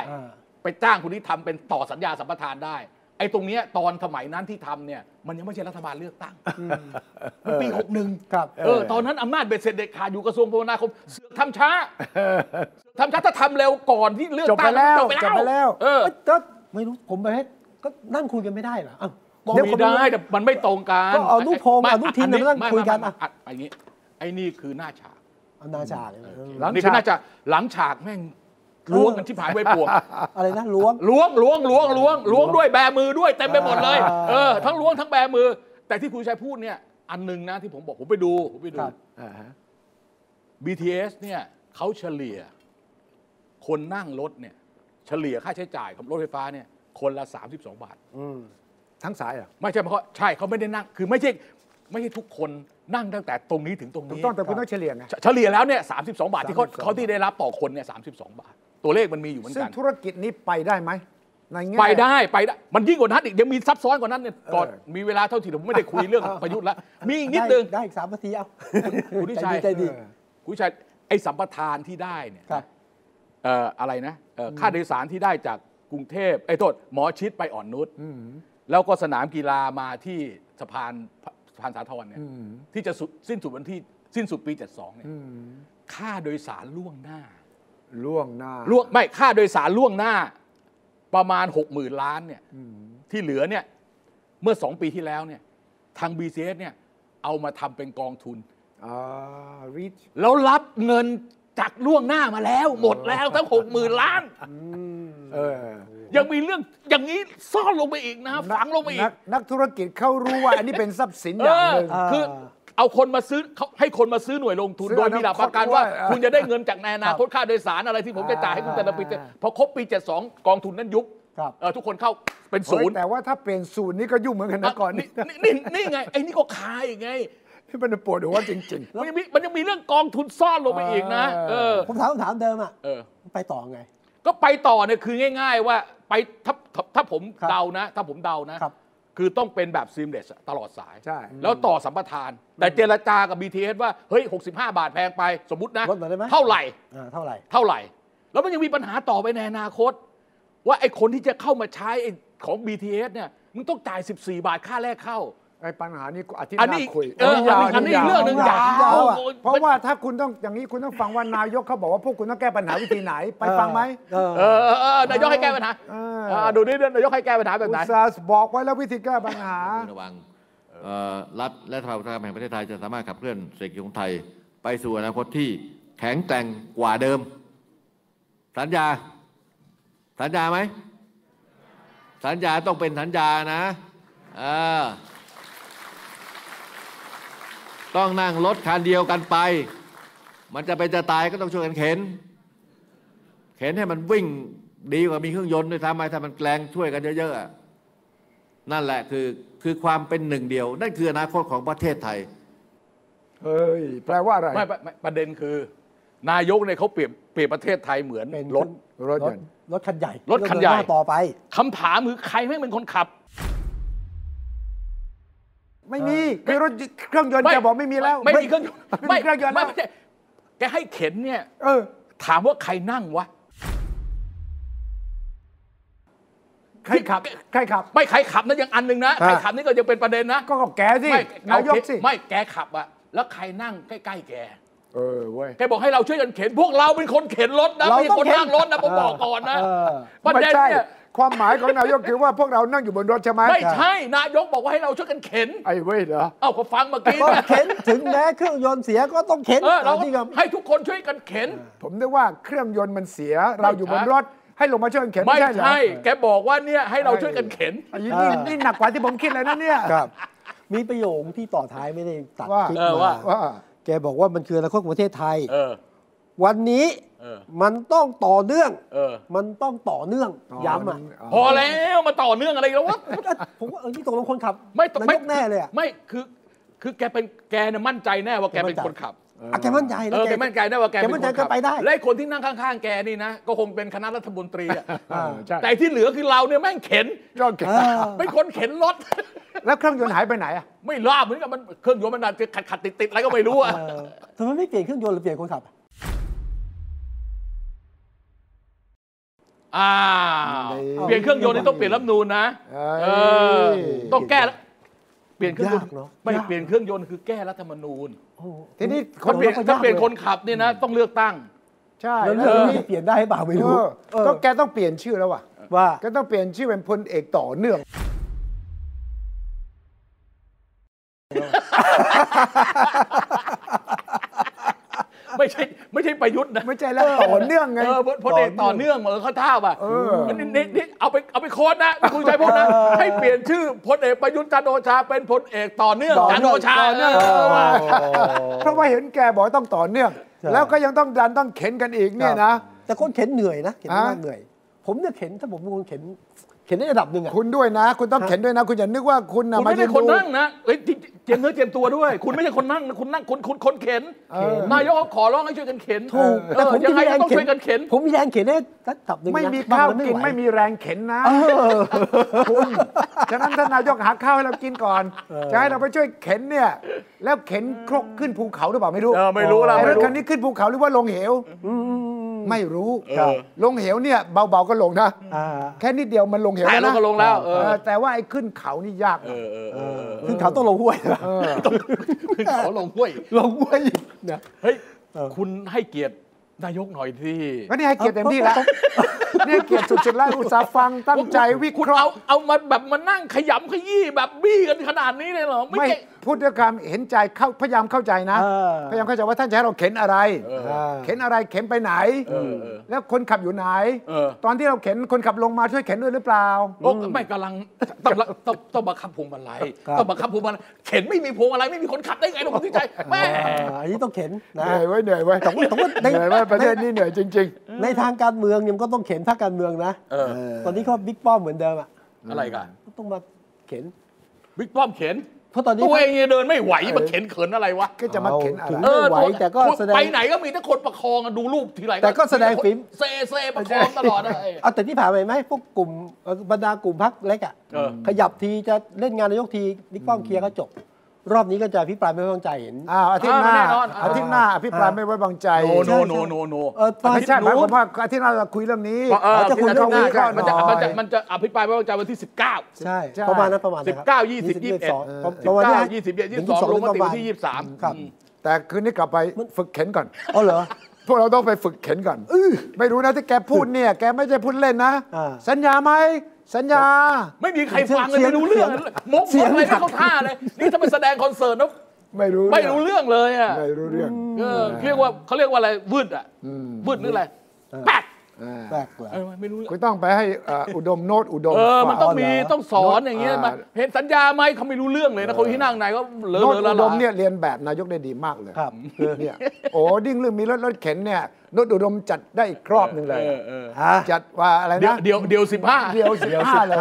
ไปจ้างคนที่ทำเป็นต่อสัญญาสัมปทานได้ไอ้ตรงนี้ตอนสมัยนั้นที่ทำเนี่ยมันยังไม่ใช่รัฐบาลเลือกตั้งมันปีหกสิบเอ็ดครับเออตอนนั้นอำนาจเบ็ดเสร็จเด็ดขาดอยู่กระทรวงพาณิชย์เสือกทำช้าทำช้าถ้าทำเร็วก่อนที่เลือกตั้งจบไปแล้วจบไปแล้วเออไม่รู้ผมไปให้ก็นั่งคุยกันไม่ได้เหรอไม่ได้แต่มันไม่ตรงกันก็เอาลูกพงเอาลูกทีมมานั่งคุยกันอัดอย่างนี้ไอ้นี่คือหน้าฉากหน้าฉากหลังฉากน่าจะหลังฉากแม่งล้วงกันที่ผายไว้ปวกอะไรนะล้วงล้วงล้วงล้วงล้วงล้วงด้วยแบมือด้วยเต็มไปหมดเลยเออทั้งล้วงทั้งแบมือแต่ที่คุณชัยพูดเนี่ยอันนึงนะที่ผมบอกผมไปดูผมไปดู บี ที เอส เนี่ยเขาเฉลี่ยคนนั่งรถเนี่ยเฉลี่ยค่าใช้จ่ายของรถไฟฟ้าเนี่ยคนละสามสิบสองบาททั้งสายอ่ะไม่ใช่เพราะใช่เขาไม่ได้นั่งคือไม่ใช่ไม่ใช่ทุกคนนั่งตั้งแต่ตรงนี้ถึงตรงนี้ต้องแต่คุณต้องเฉลี่ยไงเฉลี่ยแล้วเนี่ยสามสิบสองบาทที่เขาเขาที่ได้รับต่อคนเนี่ยสามสิบสองบาทตัวเลขมันมีอยู่เหมือนกันซึ่งธุรกิจนี้ไปได้ไหมในแง่ไปได้ไปได้มันยิ่งกว่านั้นอีกยังมีซับซ้อนกว่านั้นเนี่ยก่อนมีเวลาเท่าที่ผมไม่ได้คุยเรื่องประยุทธ์แล้วมีอีกนิดนึงได้อีกสามนาทีเอาคุณชัยใจดีคุณชัยไอ้สัมปทานที่ได้เนี่ยอะไรนะค่าโดยสารที่ได้จากกรุงเทพไอ้โทษหมอชิดไปอ่อนนุชแล้วก็สนามกีฬามาที่สะพานสะพานสาทรเนี่ยที่จะสิ้นสุดวันที่สิ้นสุดปีเจ็ดสิบสองเนี่ยค่าโดยสารล่วงหน้าล่วงหน้าล่วงไม่ค่าโดยสารล่วงหน้าประมาณ หกหมื่น ล้านเนี่ยที่เหลือเนี่ยเมื่อสองปีที่แล้วเนี่ยทาง บี ซี เอส เนี่ยเอามาทำเป็นกองทุนแล้วรับเงินจากล่วงหน้ามาแล้วหมดแล้วทั้ง หกหมื่น ล้านยังมีเรื่องอย่างนี้ซ่อนลงไปอีกนะฝังลงไปอีกนักธุรกิจเขารู้ว่าอันนี้เป็นทรัพย์สินอย่างหนึ่งคือเอาคนมาซื้อให้คนมาซื้อหน่วยลงทุนโดยมีหลักประกันว่าคุณจะได้เงินจากในอนาคตค่าโดยสารอะไรที่ผมจะจ่ายให้คุณแต่ละปีพอครบปีเจ็ดสิบสองกองทุนนั้นยุบทุกคนเข้าเป็นศูนย์แต่ว่าถ้าเป็นศูนย์นี่ก็ยุ่งเหมือนกันนะก่อนนี่นี่ไงไอ้นี่ก็ขายไงที่มันปวดหัวจริงๆมันยังมีมันยังมีเรื่องกองทุนซ่อนลงไปอีกนะผมถามคำถามเดิมอ่ะไปต่อไงก็ไปต่อเนี่ยคือง่ายๆว่าไปถ้าถ้าผมเดานะถ้าผมเดานะคือต้องเป็นแบบซีมเลสตลอดสายแล้วต่อสัมปทานแต่เจรจากับ บี ที เอส ว่าเฮ้ยหกสิบห้าบาทแพงไปสมมตินะเท่าไหร่เท่าไหร่เท่าไหร่แล้วมันยังมีปัญหาต่อไปในอนาคตว่าไอ้คนที่จะเข้ามาใช้ของ บี ที เอส เนี่ยมึงต้องจ่ายสิบสี่บาทค่าแรกเข้าไอ้ปัญหานี้อาทิตย์หน้าคุยอันนี้เรื่องหนึ่งยาวเพราะว่าถ้าคุณต้องอย่างนี้คุณต้องฟังว่านายกเขาบอกว่าพวกคุณต้องแก้ปัญหาวิธีไหนไปฟังไหมเออนายกให้แก้ปัญหาดูนี่นายกให้แก้ปัญหาแบบไหนบอกไว้แล้ววิธีแก้ปัญหาระวังรัฐและสถาบันแห่งประเทศไทยจะสามารถขับเคลื่อนเศรษฐกิจของไทยไปสู่อนาคตที่แข็งแกร่งกว่าเดิมสัญญาสัญญาไหมสัญญาต้องเป็นสัญญานะต้องนั่งรถคันเดียวกันไปมันจะไปจะตายก็ต้องช่วยกันเข็นเข็นให้มันวิ่งดีกว่ามีเครื่องยนต์ด้วยทำไมถ้ามันแรงช่วยกันเยอะๆนั่นแหละคือคือความเป็นหนึ่งเดียวนั่นคืออนาคตของประเทศไทยเฮ้ยแปลว่าอะไรไม่ประเด็นคือนายกเนี่ยเขาเปรียบเปรียบประเทศไทยเหมือนรถรถรถคันใหญ่รถคันใหญ่ต่อไปคำถามคือใครไม่เป็นคนขับไม่มีคือรถเครื่องยนต์จะบอกไม่มีแล้วไม่มีเครื่องยนต์ไม่เครื่องยนต์แล้วแกให้เข็นเนี่ยเออถามว่าใครนั่งวะใครขับใครขับไม่ใครขับนั่นยังอันหนึ่งนะใครขับนี่ก็ยังเป็นประเด็นนะก็แกสินายกสิไม่แกขับอะแล้วใครนั่งใกล้ๆแกเออเว้ยแกบอกให้เราช่วยกันเข็นพวกเราเป็นคนเข็นรถนะไม่ใช่คนนั่งรถนะผมบอกก่อนนะประเด็นเนี่ยความหมายของนายกคือว่าพวกเรานั่งอยู่บนรถใช่ไหมไม่ใช่นายกบอกว่าให้เราช่วยกันเข็นไอ้เว้ยเหรอเอ้าก็ฟังเมื่อกี้เข็นถึงแม้เครื่องยนต์เสียก็ต้องเข็นเราให้ทุกคนช่วยกันเข็นผมนึกว่าเครื่องยนต์มันเสียเราอยู่บนรถให้ลงมาช่วยกันเข็นไม่ใช่แกบอกว่าเนี่ยให้เราช่วยกันเข็นนี่หนักกว่าที่ผมคิดเลยนะเนี่ยมีประโยคที่ต่อท้ายไม่ได้ตัดคลิปมา แกบอกว่ามันคืออนาคตของประเทศไทยวันนี้มันต้องต่อเนื่องมันต้องต่อเนื่องย้ำอ่ะพอแล้วมาต่อเนื่องอะไรแล้ววะผมว่าเออที่ตกลงคนขับไม่ตกแน่เลยอ่ะไม่คือคือแกเป็นแกน่ะมั่นใจแน่ว่าแกเป็นคนขับแกมั่นใจแล้วแกมั่นใจได้ว่าแกเป็นคนขับและคนที่นั่งข้างๆแกนี่นะก็คงเป็นคณะรัฐมนตรีแต่ที่เหลือคือเราเนี่ยแม่งเข็นเป็นคนเข็นรถแล้วเครื่องยนต์หายไปไหนอ่ะไม่ลาบเหมือนกับมันเครื่องยนต์มันจะขัดๆติดๆอะไรก็ไม่รู้อ่ะทำไมไม่เปลี่ยนเครื่องยนต์หรือเปลี่ยนคนขับอ่าเปลี่ยนเครื่องยนต์นี่ต้องเปลี่ยนรัฐธรรมนูญนะต้องแก้เปลี่ยนเครื่องยนต์ไม่เปลี่ยนเครื่องยนต์คือแก้รัฐธรรมนูญทีนี้คนเปลี่ยนถ้าเปลี่ยนคนขับเนี่ยนะต้องเลือกตั้งใช่แล้วเปลี่ยนได้หรือเปล่าไม่รู้ก็แกต้องเปลี่ยนชื่อแล้วว่ะว่าก็ต้องเปลี่ยนชื่อเป็นพลเอกต่อเนื่องไม่ใช่ไม่ใช่ประยุทธ์นะไม่ใช่แล้วต่อเนื่องไงเออพลเอกต่อเนื่องเหมือนข้าวท่าป่ะนี่นี่เอาไปเอาไปโค้ดนะคุณชัยพลนะให้เปลี่ยนชื่อพลเอกประยุทธ์จันทร์โอชาเป็นพลเอกต่อเนื่องจันทร์โอชาเพราะว่าเห็นแกบอกต้องต่อเนื่องแล้วก็ยังต้องดันต้องเข็นกันอีกเนี่ยนะแต่คนเข็นเหนื่อยนะเข็นมากเหนื่อยผมเนี่ยเข็นถ้าผมเป็นคนเข็นเข็นในระดับหนึ่งอ่ะคุณด้วยนะคุณต้องเข็นด้วยนะคุณอย่านึกว่าคุณนะไม่ใช่คนนั่งนะเฮ้ยเจียมเนื้อเจียมตัวด้วยคุณไม่ใช่คนนั่งนะคุณนั่งคนคนคนเข็นนายกขอร้องให้ช่วยกันเข็นถูกแต่ผมยังไงต้องช่วยกันเข็นผมมีแรงเข็นได้ระดับหนึ่งไม่มีข้าวกินไม่มีแรงเข็นนะคุณฉะนั้นท่านนายกหาข้าวให้เรากินก่อนจะให้เราไปช่วยเข็นเนี่ยแล้วเข็นครกขึ้นภูเขาหรือเปล่าไม่รู้ไม่รู้แล้วรถคันนี้ขึ้นภูเขาหรือว่าลงเหวไม่รู้ลงเหวเนี่ยเบาๆก็ลงนะแค่นิดเดียวมันลงเหวแล้วนะก็ลงแล้วแต่ว่าไอ้ขึ้นเขานี่ยากขึ้นเขาต้องลงห้วยขึ้นเขาลงห้วยลงห้วยนะเฮ้ยคุณให้เกียรตินายกหน่อยที่ก็นี่ให้เกียรติเต็มที่แล้วนี่เกียรติสุดๆแล้วอุตส่าห์ฟังตั้งใจวิเคราะห์เอามาแบบมานั่งขยำขยี้แบบบี้กันขนาดนี้เลยเหรอไม่พูดด้วยความเห็นใจเข้าพยายามเข้าใจนะพยายามเข้าใจว่าท่านจะให้เราเข็นอะไรเข็นอะไรเข็นไปไหนแล้วคนขับอยู่ไหนตอนที่เราเข็นคนขับลงมาช่วยเข็นด้วยหรือเปล่าไม่กำลังต้องต้องบังคับพวงมาลัยต้องบังคับพวงมาลัยเข็นไม่มีพวงมาลัยไม่มีคนขับได้ไงหรอกคุณที่ใจแม่อันนี้ต้องเข็นเหนื่อยไว้เหนื่อยไว้ต้องต้องเหนื่อยไว้ประเทศนี้เหนื่อยจริงๆในทางการเมืองเนี่ยก็ต้องเข็นถ้าการเมืองนะตอนนี้ก็บิ๊กป้อมเหมือนเดิมอะอะไรกันต้องมาเข็นบิ๊กป้อมเข็นเพราะตอนนี้ตัวเองเดินไม่ไหวมาเข็นเขินอะไรวะก็จะมาเข็นอะไรไม่ไหวแต่ก็แสดงไปไหนก็มีแต่คนประคองดูรูปทีไรแต่ก็แสดงฝีมเซเซประคองตลอดเลยเอาแต่ที่ผ่านไปไหมพวกกลุ่มบรรดากลุ่มพรรคเล็กอะขยับทีจะเล่นงานนายกทีบิ๊กป้อมเคลียร์ก็จบรอบนี้ก็จะอภิปรายไม่ไว้วางใจเห็นอ้าวอาทิตย์หน้าอาทิตย์หน้าอภิปรายไม่ไว้วางใจโนโนโนโนโนไม่ใช่หมายความว่าอาทิตย์หน้าเราคุยเรื่องนี้จะคุยเรื่องนี้ก่อนมันจะมันจะมันจะอภิปรายไม่ไว้วางใจวันที่สิบเก้าใช่ประมาณนั้นประมาณสิบเก้ายี่สิบยี่สิบสองประมาณยี่สิบเอ็ดยี่สิบสองลงมติวันที่ยี่สิบสามครับแต่คืนนี้กลับไปฝึกเข็นก่อนอ๋อเหรอพวกเราต้องไปฝึกเข็นก่อนไม่รู้นะที่แกพูดเนี่ยแกไม่ใช่พูดเล่นนะสัญญาไหมสัญญาไม่มีใครฟังเลยไม่รู้เรื่องมุกอะไรไม่เข้าท่าเลยนี่จะไปแสดงคอนเสิร์ตนะไม่รู้ไม่รู้เรื่องเลยอ่ะไม่รู้เรื่องเรียกว่าเขาเรียกว่าอะไรวืดอ่ะวืดหรืออะไรแป๊กแป๊กเหรอไม่รู้คุณต้องไปให้อุดมโนดอุดมเออมันต้องมีต้องสอนอย่างเงี้ยมาเห็นสัญญาไหมเขาไม่รู้เรื่องเลยนะคนที่นั่งไหนก็เลอะเลอะอุดมเนี่ยเรียนแบบนายกได้ดีมากเลยครับเนี่ยโอ้ดิ้งเรื่องมีรถรถเข็นเนี่ยนดอุดมจัดได้อีกรอบหนึ่งเลยจัดว่าอะไรนะเดี๋ยวเดี๋ยวสิบห้าเดี๋ยวสิบห้าเลย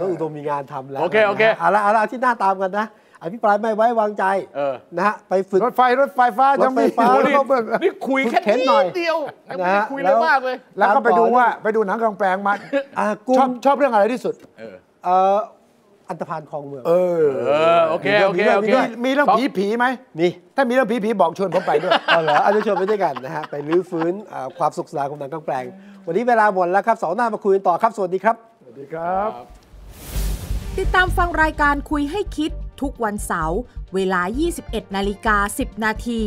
นดอุดมมีงานทำแล้วโอเคโอเคเอาละเอาละที่หน้าตามกันนะอภิปรายไม่ไว้วางใจนะฮะไปฝึกรถไฟรถไฟฟ้าจะไม่ฟ้านี่คุยแค่นิดเดียวไม่ได้คุยเลยมากเลยแล้วก็ไปดูว่าไปดูหนังกลางแปลงมาชอบชอบเรื่องอะไรที่สุดอันธพาลคลองเมืองเออโอเคโอเคโอเคมีเรื่องผีผีไหมมีถ้ามีเรื่องผีผีบอกชวนผมไปด้วยเอาเหรอเอาชวนไปด้วยกันนะฮะไปรื้อฟื้นความสุขสนานของหนังกลางแปลงวันนี้เวลาหมดแล้วครับสองหน้ามาคุยกันต่อครับสวัสดีครับสวัสดีครับติดตามฟังรายการคุยให้คิดทุกวันเสาร์เวลา ยี่สิบเอ็ดนาฬิกาสิบ นาที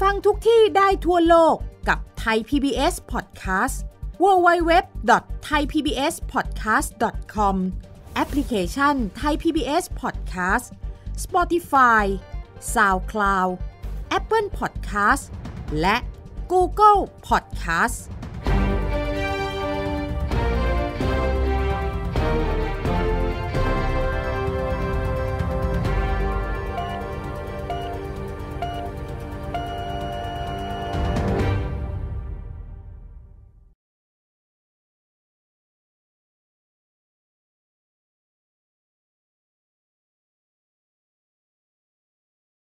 ฟังทุกที่ได้ทั่วโลกกับ Thai พี บี เอส Podcastดับเบิลยู ดับเบิลยู ดับเบิลยู ดอท ไทยพีบีเอสพอดแคสต์ ดอท คอม แอปพลิเคชัน Thai พี บี เอส Podcast Spotify SoundCloud Apple Podcast และ Google Podcast